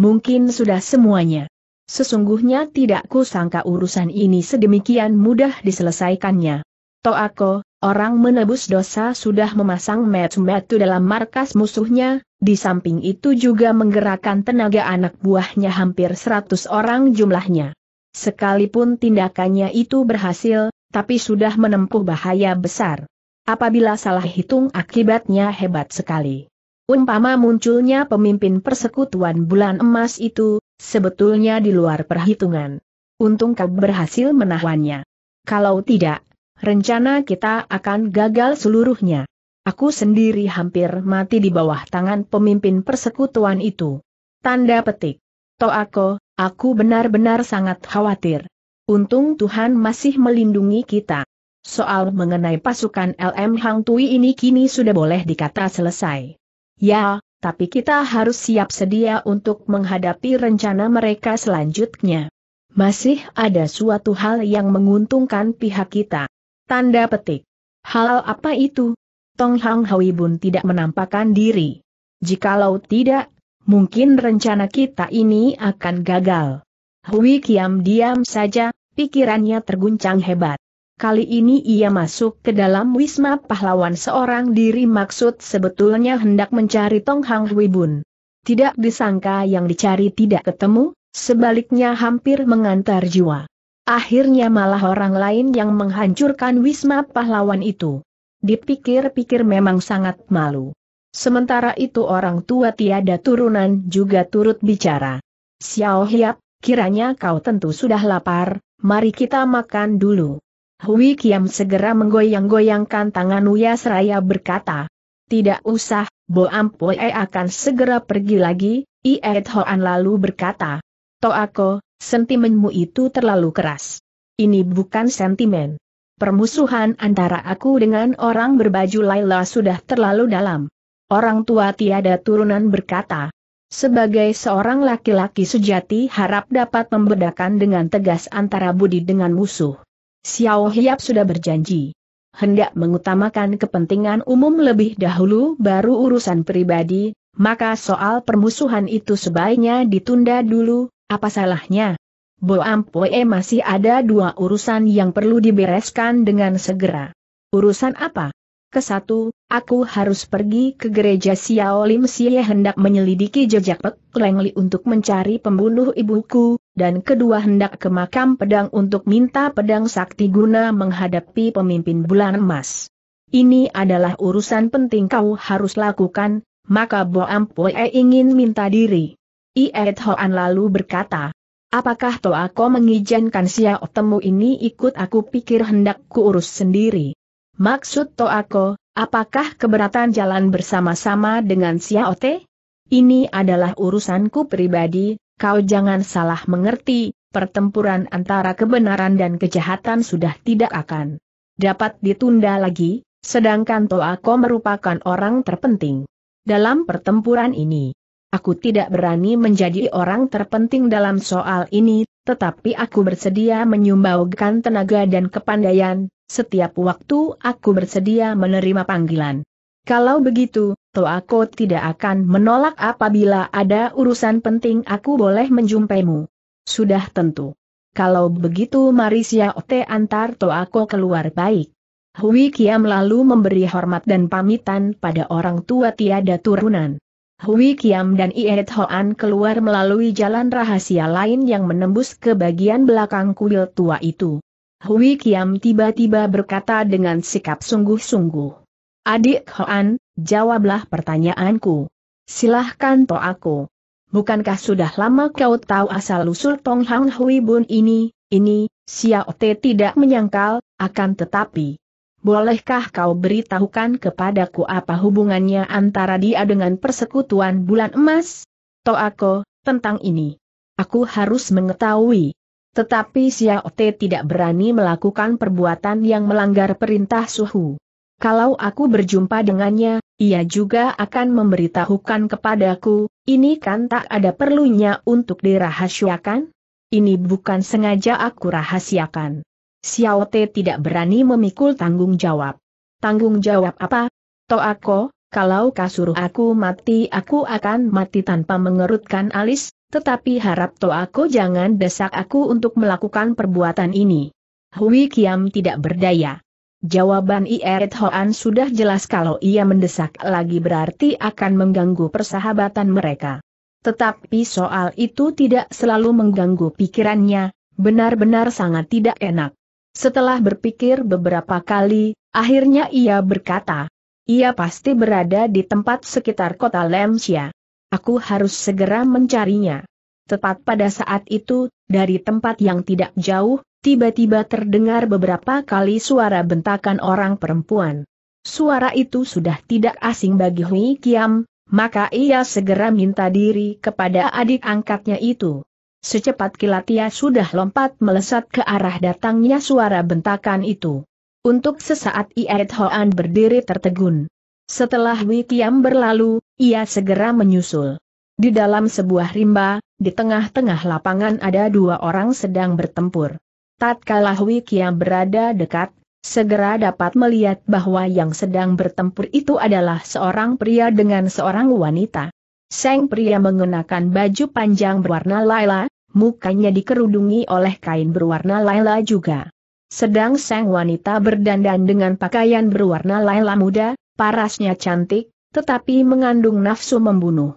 "Mungkin sudah semuanya. Sesungguhnya tidak kusangka urusan ini sedemikian mudah diselesaikannya. Toako, orang menebus dosa sudah memasang metu-metu dalam markas musuhnya, di samping itu juga menggerakkan tenaga anak buahnya hampir seratus orang jumlahnya. Sekalipun tindakannya itu berhasil, tapi sudah menempuh bahaya besar. Apabila salah hitung akibatnya hebat sekali. Umpama munculnya pemimpin persekutuan bulan emas itu, sebetulnya di luar perhitungan. Untung kau berhasil menahannya. Kalau tidak, rencana kita akan gagal seluruhnya. Aku sendiri hampir mati di bawah tangan pemimpin persekutuan itu." Tanda petik. "Toako, aku benar-benar sangat khawatir. Untung Tuhan masih melindungi kita. Soal mengenai pasukan L M Hang Tui ini kini sudah boleh dikata selesai." "Ya, tapi kita harus siap sedia untuk menghadapi rencana mereka selanjutnya. Masih ada suatu hal yang menguntungkan pihak kita. Tanda petik. Hal apa itu? Tong Hang Hui Bun tidak menampakkan diri. Jikalau tidak, mungkin rencana kita ini akan gagal. Hui Kiam diam saja, pikirannya terguncang hebat. Kali ini ia masuk ke dalam wisma pahlawan seorang diri, maksud sebetulnya hendak mencari Tong Hang Hui Bun. Tidak disangka yang dicari tidak ketemu, sebaliknya hampir mengantar jiwa. Akhirnya malah orang lain yang menghancurkan wisma pahlawan itu. Dipikir-pikir memang sangat malu. Sementara itu orang tua tiada turunan juga turut bicara. Xiao Yap, kiranya kau tentu sudah lapar, mari kita makan dulu. Hui Kiam segera menggoyang-goyangkan tangan Uya seraya berkata, tidak usah, Bo Ampoe akan segera pergi lagi. Ied Hoan lalu berkata, Toako, sentimenmu itu terlalu keras. Ini bukan sentimen. Permusuhan antara aku dengan orang berbaju Laila sudah terlalu dalam. Orang tua tiada turunan berkata, sebagai seorang laki-laki sejati harap dapat membedakan dengan tegas antara budi dengan musuh. Xiao Hiap sudah berjanji hendak mengutamakan kepentingan umum lebih dahulu baru urusan pribadi, maka soal permusuhan itu sebaiknya ditunda dulu, apa salahnya? Bo Ampoe masih ada dua urusan yang perlu dibereskan dengan segera. Urusan apa? Kesatu, aku harus pergi ke gereja Siaw Lim Sia hendak menyelidiki jejak Pek Leng Li untuk mencari pembunuh ibuku. Dan kedua hendak ke makam pedang untuk minta pedang sakti guna menghadapi pemimpin bulan emas. Ini adalah urusan penting kau harus lakukan, maka Bo Ampoe ingin minta diri. Ied Hoan lalu berkata, apakah Toako mengizinkan Xiao temu ini ikut? Aku pikir hendak kuurus sendiri. Maksud Toako, apakah keberatan jalan bersama-sama dengan Xiaote? Ini adalah urusanku pribadi. Kau jangan salah mengerti, pertempuran antara kebenaran dan kejahatan sudah tidak akan dapat ditunda lagi, sedangkan Toako merupakan orang terpenting dalam pertempuran ini. Aku tidak berani menjadi orang terpenting dalam soal ini, tetapi aku bersedia menyumbangkan tenaga dan kepandaian, setiap waktu aku bersedia menerima panggilan. Kalau begitu, Toako tidak akan menolak. Apabila ada urusan penting aku boleh menjumpaimu. Sudah tentu. Kalau begitu mari Xiaote antar Toako keluar. Baik. Hui Kiam lalu memberi hormat dan pamitan pada orang tua tiada turunan. Hui Kiam dan Ied Hoan keluar melalui jalan rahasia lain yang menembus ke bagian belakang kuil tua itu. Hui Kiam tiba-tiba berkata dengan sikap sungguh-sungguh. Adik Hoan, jawablah pertanyaanku. Silahkan Toako. Bukankah sudah lama kau tahu asal-usul Tong Hang Hui Bun ini? Ini, Xiaote tidak menyangkal, akan tetapi bolehkah kau beritahukan kepadaku apa hubungannya antara dia dengan persekutuan bulan emas? Toako, tentang ini aku harus mengetahui. Tetapi Xiaote tidak berani melakukan perbuatan yang melanggar perintah suhu. Kalau aku berjumpa dengannya, ia juga akan memberitahukan kepadaku. Ini kan tak ada perlunya untuk dirahasiakan? Ini bukan sengaja aku rahasiakan. Xiaote tidak berani memikul tanggung jawab. Tanggung jawab apa? Toako, kalau kau suruh aku mati aku akan mati tanpa mengerutkan alis, tetapi harap Toako jangan desak aku untuk melakukan perbuatan ini. Hui Kiam tidak berdaya. Jawaban Ied Hoan sudah jelas, kalau ia mendesak lagi berarti akan mengganggu persahabatan mereka. Tetapi soal itu tidak selalu mengganggu pikirannya, benar-benar sangat tidak enak. Setelah berpikir beberapa kali, akhirnya ia berkata, ia pasti berada di tempat sekitar kota Lamsia. Aku harus segera mencarinya. Tepat pada saat itu, dari tempat yang tidak jauh, tiba-tiba terdengar beberapa kali suara bentakan orang perempuan. Suara itu sudah tidak asing bagi Hui Kiam, maka ia segera minta diri kepada adik angkatnya itu. Secepat kilat ia sudah lompat melesat ke arah datangnya suara bentakan itu. Untuk sesaat Ied Hoan berdiri tertegun. Setelah Hui Kiam berlalu, Ia segera menyusul. Di dalam sebuah rimba, di tengah-tengah lapangan ada dua orang sedang bertempur. Tatkala Hui Kiam berada dekat, segera dapat melihat bahwa yang sedang bertempur itu adalah seorang pria dengan seorang wanita. Sang pria mengenakan baju panjang berwarna laila, mukanya dikerudungi oleh kain berwarna laila juga. Sedang sang wanita berdandan dengan pakaian berwarna laila muda, parasnya cantik, tetapi mengandung nafsu membunuh.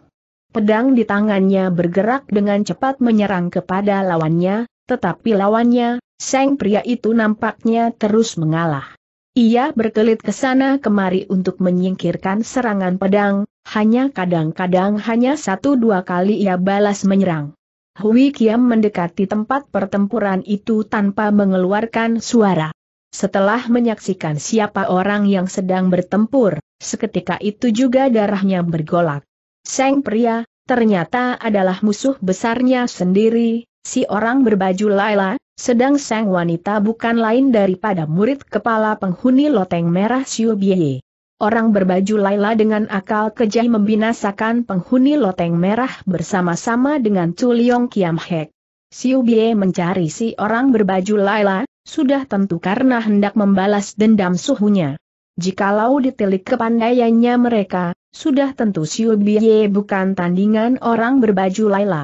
Pedang di tangannya bergerak dengan cepat menyerang kepada lawannya, tetapi lawannya, sang pria itu nampaknya terus mengalah. Ia berkelit ke sana kemari untuk menyingkirkan serangan pedang, hanya kadang-kadang hanya satu dua kali ia balas menyerang. Hui Kiam mendekati tempat pertempuran itu tanpa mengeluarkan suara. Setelah menyaksikan siapa orang yang sedang bertempur, seketika itu juga darahnya bergolak. Sang pria, ternyata adalah musuh besarnya sendiri, si orang berbaju laila, sedang sang wanita bukan lain daripada murid kepala penghuni Loteng Merah Siu Bie. Orang berbaju laila dengan akal kejam membinasakan penghuni Loteng Merah bersama-sama dengan Chu Liong Kiam Hek. Siu Bie mencari si orang berbaju laila, sudah tentu karena hendak membalas dendam suhunya. Jikalau ditilik kepandaiannya mereka, sudah tentu Siu Bie bukan tandingan orang berbaju laila.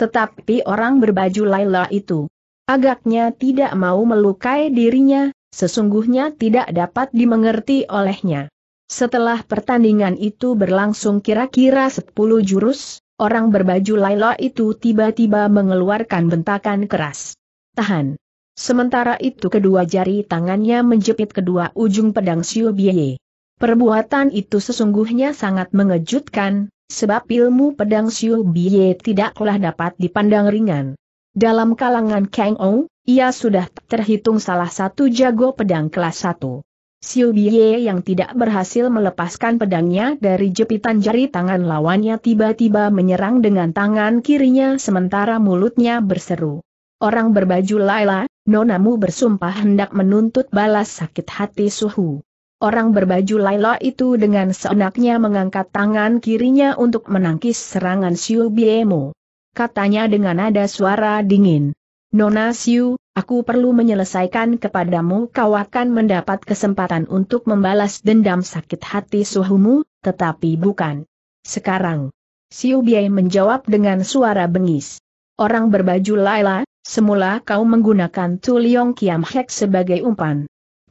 Tetapi orang berbaju laila itu agaknya tidak mau melukai dirinya, sesungguhnya tidak dapat dimengerti olehnya. Setelah pertandingan itu berlangsung kira-kira sepuluh jurus, orang berbaju laila itu tiba-tiba mengeluarkan bentakan keras. Tahan! Sementara itu kedua jari tangannya menjepit kedua ujung pedang Siu Bie. Perbuatan itu sesungguhnya sangat mengejutkan, sebab ilmu pedang Siu Bie tidaklah dapat dipandang ringan. Dalam kalangan Kang O, ia sudah terhitung salah satu jago pedang kelas satu. Siu Bie yang tidak berhasil melepaskan pedangnya dari jepitan jari tangan lawannya tiba-tiba menyerang dengan tangan kirinya sementara mulutnya berseru. Orang berbaju laila, nonamu bersumpah hendak menuntut balas sakit hati suhu. Orang berbaju laila itu dengan seenaknya mengangkat tangan kirinya untuk menangkis serangan Siu Biemo. Katanya dengan nada suara dingin. Nona Siu, aku perlu menyelesaikan kepadamu. Kau akan mendapat kesempatan untuk membalas dendam sakit hati suhumu, tetapi bukan sekarang. Siu Bie menjawab dengan suara bengis. Orang berbaju laila, semula kau menggunakan Tu Liong Kiam Hek sebagai umpan.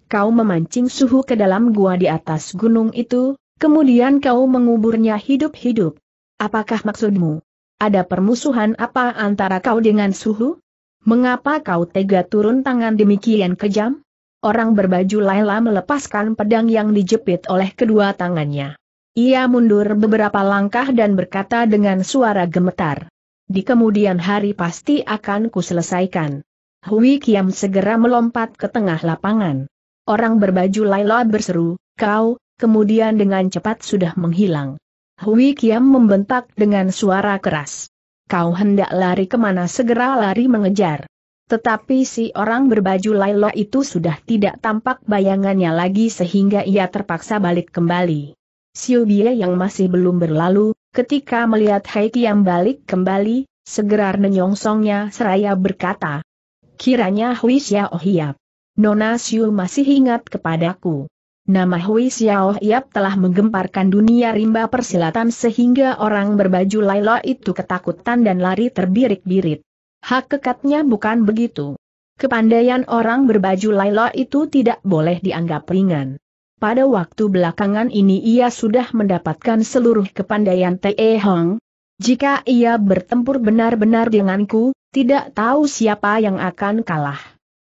Kau memancing suhu ke dalam gua di atas gunung itu, kemudian kau menguburnya hidup-hidup. Apakah maksudmu? Ada permusuhan apa antara kau dengan suhu? Mengapa kau tega turun tangan demikian kejam? Orang berbaju laila melepaskan pedang yang dijepit oleh kedua tangannya. Ia mundur beberapa langkah dan berkata dengan suara gemetar. Di kemudian hari pasti akan kuselesaikan. Hui Kiam segera melompat ke tengah lapangan. Orang berbaju laila berseru, kau, kemudian dengan cepat sudah menghilang. Hui Kiam membentak dengan suara keras. Kau hendak lari kemana? Segera lari mengejar. Tetapi si orang berbaju laila itu sudah tidak tampak bayangannya lagi sehingga ia terpaksa balik kembali. Siu Bie yang masih belum berlalu, ketika melihat Hui Kiam balik kembali, segera menyongsongnya seraya berkata. Kiranya Hui Xiao Yap. Nona Siu masih ingat kepadaku. Nama Hui Xiao Yap telah menggemparkan dunia rimba persilatan sehingga orang berbaju laila itu ketakutan dan lari terbirit-birit. Hakikatnya bukan begitu. Kepandaian orang berbaju laila itu tidak boleh dianggap ringan. Pada waktu belakangan ini ia sudah mendapatkan seluruh kepandaian Te Hong. Jika ia bertempur benar-benar denganku, tidak tahu siapa yang akan kalah.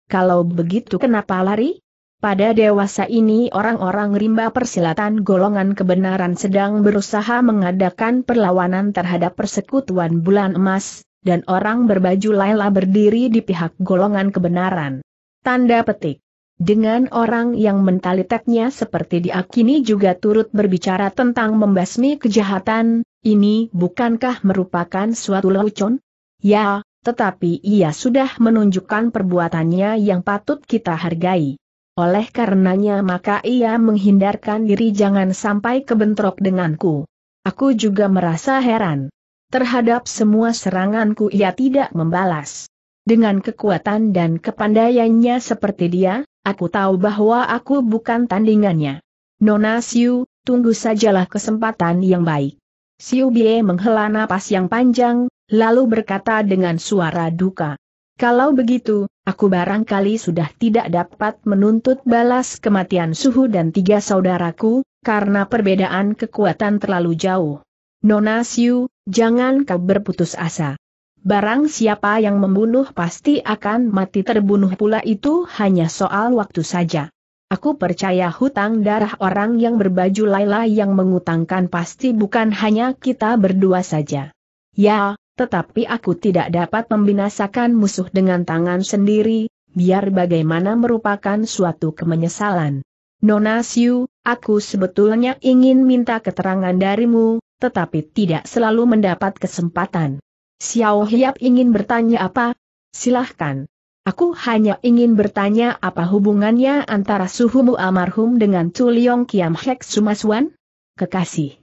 Kalau begitu kenapa lari? Pada dewasa ini orang-orang rimba persilatan golongan kebenaran sedang berusaha mengadakan perlawanan terhadap persekutuan bulan emas, dan orang berbaju laila berdiri di pihak golongan kebenaran. Tanda petik. Dengan orang yang mentalitasnya seperti dia kini juga turut berbicara tentang membasmi kejahatan, ini bukankah merupakan suatu lelucon? Ya. Tetapi ia sudah menunjukkan perbuatannya yang patut kita hargai. Oleh karenanya maka ia menghindarkan diri jangan sampai kebentrok denganku. Aku juga merasa heran. Terhadap semua seranganku ia tidak membalas. Dengan kekuatan dan kepandaiannya seperti dia, aku tahu bahwa aku bukan tandingannya. Nona Siu, tunggu sajalah kesempatan yang baik. Siu Bie menghela napas yang panjang, lalu berkata dengan suara duka. Kalau begitu, aku barangkali sudah tidak dapat menuntut balas kematian Suhu dan tiga saudaraku, karena perbedaan kekuatan terlalu jauh. Nona Siu, jangan kau berputus asa. Barang siapa yang membunuh pasti akan mati terbunuh pula, itu hanya soal waktu saja. Aku percaya hutang darah orang yang berbaju Laila yang mengutangkan pasti bukan hanya kita berdua saja. Ya, tetapi aku tidak dapat membinasakan musuh dengan tangan sendiri, biar bagaimana merupakan suatu kemenyesalan. Nona Siu, aku sebetulnya ingin minta keterangan darimu, tetapi tidak selalu mendapat kesempatan. Xiao Yap ingin bertanya apa? Silahkan. Aku hanya ingin bertanya apa hubungannya antara suhumu almarhum dengan Chu Liong Kiam Hek Sumasuan? Kekasih.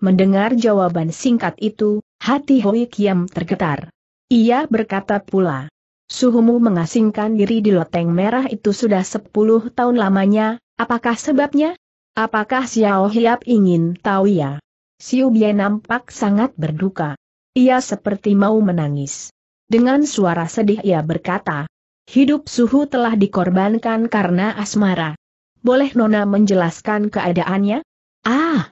Mendengar jawaban singkat itu, hati Hui Kiam tergetar. Ia berkata pula, suhumu mengasingkan diri di Loteng Merah itu sudah sepuluh tahun lamanya, apakah sebabnya? Apakah Xiao Hiap ingin tahu ya? Siu Bie nampak sangat berduka. Ia seperti mau menangis. Dengan suara sedih ia berkata, hidup Suhu telah dikorbankan karena asmara. Boleh Nona menjelaskan keadaannya? Ah!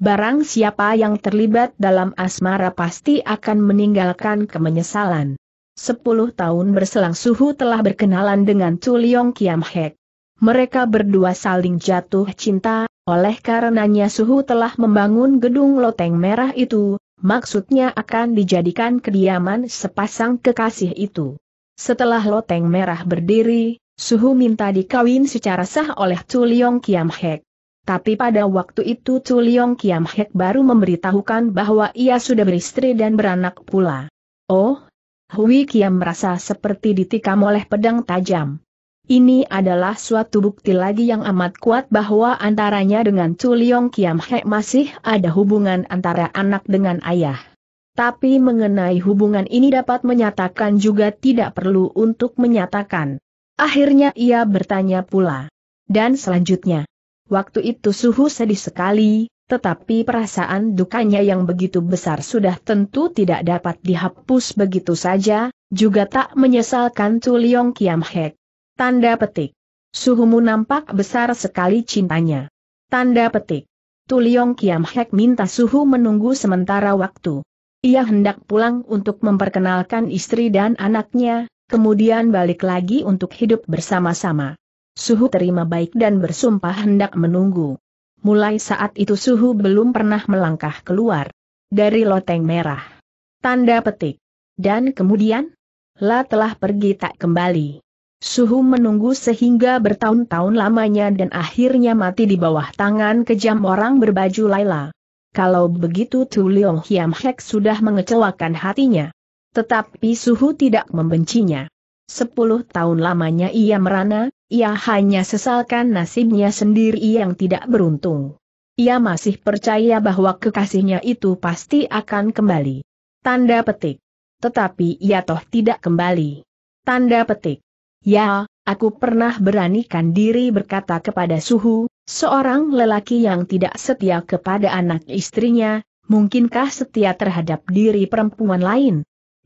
Barang siapa yang terlibat dalam asmara pasti akan meninggalkan kemenyesalan. Sepuluh tahun berselang Suhu telah berkenalan dengan Chu Liong Kiam Hek. Mereka berdua saling jatuh cinta, oleh karenanya Suhu telah membangun gedung Loteng Merah itu, maksudnya akan dijadikan kediaman sepasang kekasih itu. Setelah Loteng Merah berdiri, Suhu minta dikawin secara sah oleh Chu Liong Kiam Hek. Tapi pada waktu itu Chu Liong Kiam Hek baru memberitahukan bahwa ia sudah beristri dan beranak pula. Oh, Hui Kiam merasa seperti ditikam oleh pedang tajam. Ini adalah suatu bukti lagi yang amat kuat bahwa antaranya dengan Chu Liong Kiam Hek masih ada hubungan antara anak dengan ayah. Tapi mengenai hubungan ini dapat menyatakan juga tidak perlu untuk menyatakan. Akhirnya ia bertanya pula. Dan selanjutnya. Waktu itu Suhu sedih sekali, tetapi perasaan dukanya yang begitu besar sudah tentu tidak dapat dihapus begitu saja, juga tak menyesalkan Chu Liong Kiam Hek. Tanda petik. Suhumu nampak besar sekali cintanya. Tanda petik. Tu Liong Kiam Hek minta Suhu menunggu sementara waktu. Ia hendak pulang untuk memperkenalkan istri dan anaknya, kemudian balik lagi untuk hidup bersama-sama. Suhu terima baik dan bersumpah hendak menunggu. Mulai saat itu Suhu belum pernah melangkah keluar dari Loteng Merah. Tanda petik. Dan kemudian? La telah pergi tak kembali. Suhu menunggu sehingga bertahun-tahun lamanya dan akhirnya mati di bawah tangan kejam orang berbaju Laila. Kalau begitu Tu Liong Kiam Hek sudah mengecewakan hatinya. Tetapi Suhu tidak membencinya. Sepuluh tahun lamanya ia merana, ia hanya sesalkan nasibnya sendiri yang tidak beruntung. Ia masih percaya bahwa kekasihnya itu pasti akan kembali. Tanda petik. Tetapi ia toh tidak kembali. Tanda petik. Ya, aku pernah beranikan diri berkata kepada Suhu, seorang lelaki yang tidak setia kepada anak istrinya, mungkinkah setia terhadap diri perempuan lain?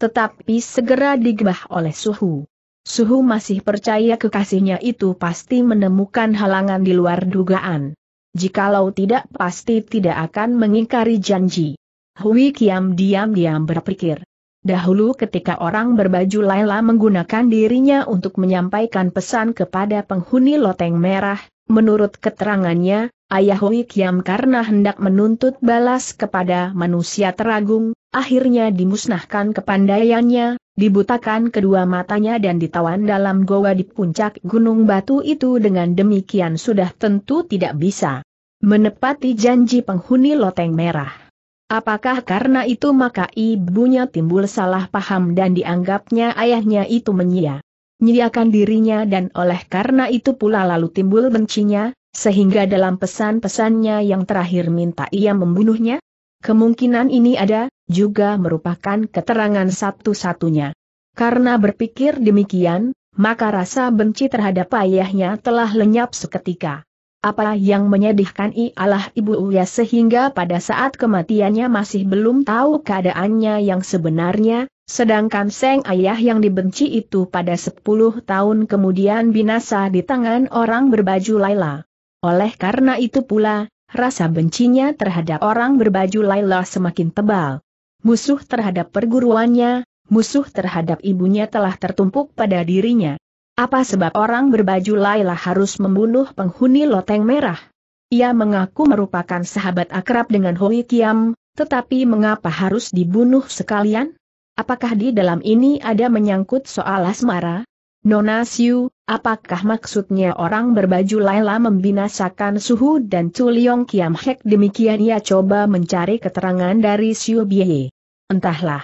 Tetapi segera digebah oleh Suhu. Suhu masih percaya kekasihnya itu pasti menemukan halangan di luar dugaan. Jikalau tidak pasti tidak akan mengingkari janji. Hui Kiam diam-diam berpikir. Dahulu ketika orang berbaju Laila menggunakan dirinya untuk menyampaikan pesan kepada penghuni Loteng Merah, menurut keterangannya, ayah Hui Kiam karena hendak menuntut balas kepada manusia teragung, akhirnya dimusnahkan kepandaiannya, dibutakan kedua matanya dan ditawan dalam goa di puncak gunung batu itu. Dengan demikian sudah tentu tidak bisa menepati janji penghuni Loteng Merah. Apakah karena itu maka ibunya timbul salah paham dan dianggapnya ayahnya itu menyia? Nyiakan dirinya dan oleh karena itu pula lalu timbul bencinya, sehingga dalam pesan-pesannya yang terakhir minta ia membunuhnya? Kemungkinan ini ada, juga merupakan keterangan satu-satunya. Karena berpikir demikian, maka rasa benci terhadap ayahnya telah lenyap seketika. Apa yang menyedihkan ialah Ibu Uya sehingga pada saat kematiannya masih belum tahu keadaannya yang sebenarnya, sedangkan sang ayah yang dibenci itu pada sepuluh tahun kemudian binasa di tangan orang berbaju Laila. Oleh karena itu pula, rasa bencinya terhadap orang berbaju Laila semakin tebal. Musuh terhadap perguruannya, musuh terhadap ibunya telah tertumpuk pada dirinya. Apa sebab orang berbaju Laila harus membunuh penghuni Loteng Merah? Ia mengaku merupakan sahabat akrab dengan Hui Kiam, tetapi mengapa harus dibunuh sekalian? Apakah di dalam ini ada menyangkut soal asmara? Nona Siu, apakah maksudnya orang berbaju Laila membinasakan Suhu dan Chu Liong Kiam Hek? Demikian ia coba mencari keterangan dari Siu Bie. Entahlah.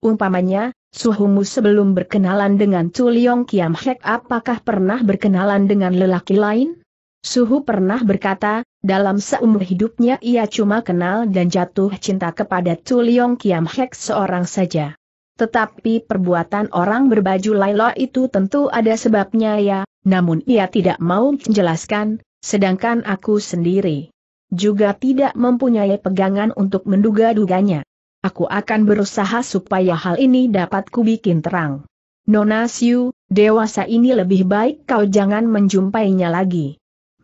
Umpamanya, Suhumu sebelum berkenalan dengan Tu Liong Kiam Hek apakah pernah berkenalan dengan lelaki lain? Suhu pernah berkata, dalam seumur hidupnya ia cuma kenal dan jatuh cinta kepada Tu Liong Kiam Hek seorang saja. Tetapi perbuatan orang berbaju Laila itu tentu ada sebabnya ya, namun ia tidak mau menjelaskan, sedangkan aku sendiri juga tidak mempunyai pegangan untuk menduga-duganya. Aku akan berusaha supaya hal ini dapat kubikin terang. Nona Siu, dewasa ini lebih baik kau jangan menjumpainya lagi.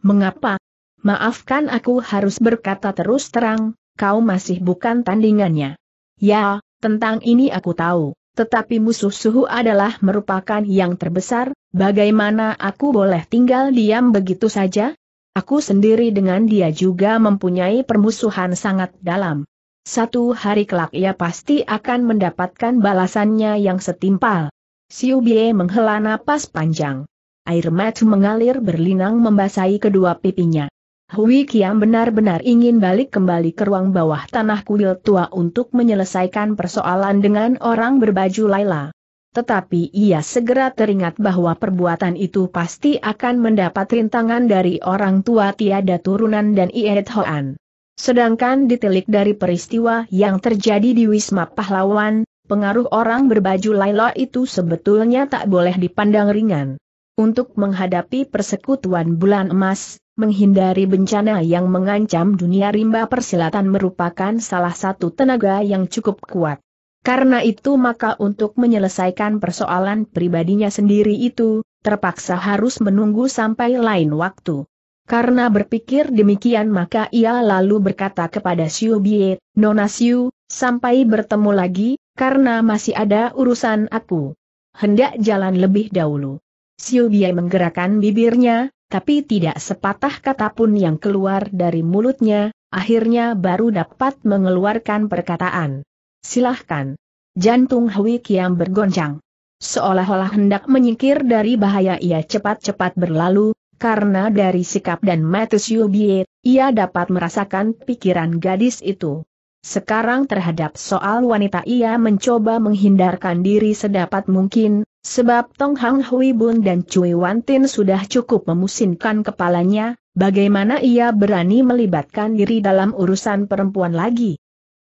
Mengapa? Maafkan aku harus berkata terus terang, kau masih bukan tandingannya. Ya, tentang ini aku tahu, tetapi musuh Suhu adalah merupakan yang terbesar, bagaimana aku boleh tinggal diam begitu saja? Aku sendiri dengan dia juga mempunyai permusuhan sangat dalam. Satu hari kelak ia pasti akan mendapatkan balasannya yang setimpal. Siu Bie menghela napas panjang. Air mata mengalir berlinang membasahi kedua pipinya. Hui Kiam benar-benar ingin balik kembali ke ruang bawah tanah kuil tua untuk menyelesaikan persoalan dengan orang berbaju Laila. Tetapi ia segera teringat bahwa perbuatan itu pasti akan mendapat rintangan dari orang tua tiada turunan dan Ied Hoan. Sedangkan ditilik dari peristiwa yang terjadi di Wisma Pahlawan, pengaruh orang berbaju Laila itu sebetulnya tak boleh dipandang ringan. Untuk menghadapi persekutuan bulan emas, menghindari bencana yang mengancam dunia rimba persilatan merupakan salah satu tenaga yang cukup kuat. Karena itu maka untuk menyelesaikan persoalan pribadinya sendiri itu, terpaksa harus menunggu sampai lain waktu. Karena berpikir demikian maka ia lalu berkata kepada Siu Bie, Nona Siu, sampai bertemu lagi, karena masih ada urusan aku. Hendak jalan lebih dahulu. Siu Bie menggerakkan bibirnya, tapi tidak sepatah kata pun yang keluar dari mulutnya, akhirnya baru dapat mengeluarkan perkataan. Silahkan. Jantung Hui Kiam bergoncang. Seolah-olah hendak menyingkir dari bahaya ia cepat-cepat berlalu. Karena dari sikap dan mata Siu Bie, ia dapat merasakan pikiran gadis itu. Sekarang terhadap soal wanita ia mencoba menghindarkan diri sedapat mungkin, sebab Tong Hang Hui Bun dan Cui Wan Tin sudah cukup memusinkan kepalanya, bagaimana ia berani melibatkan diri dalam urusan perempuan lagi.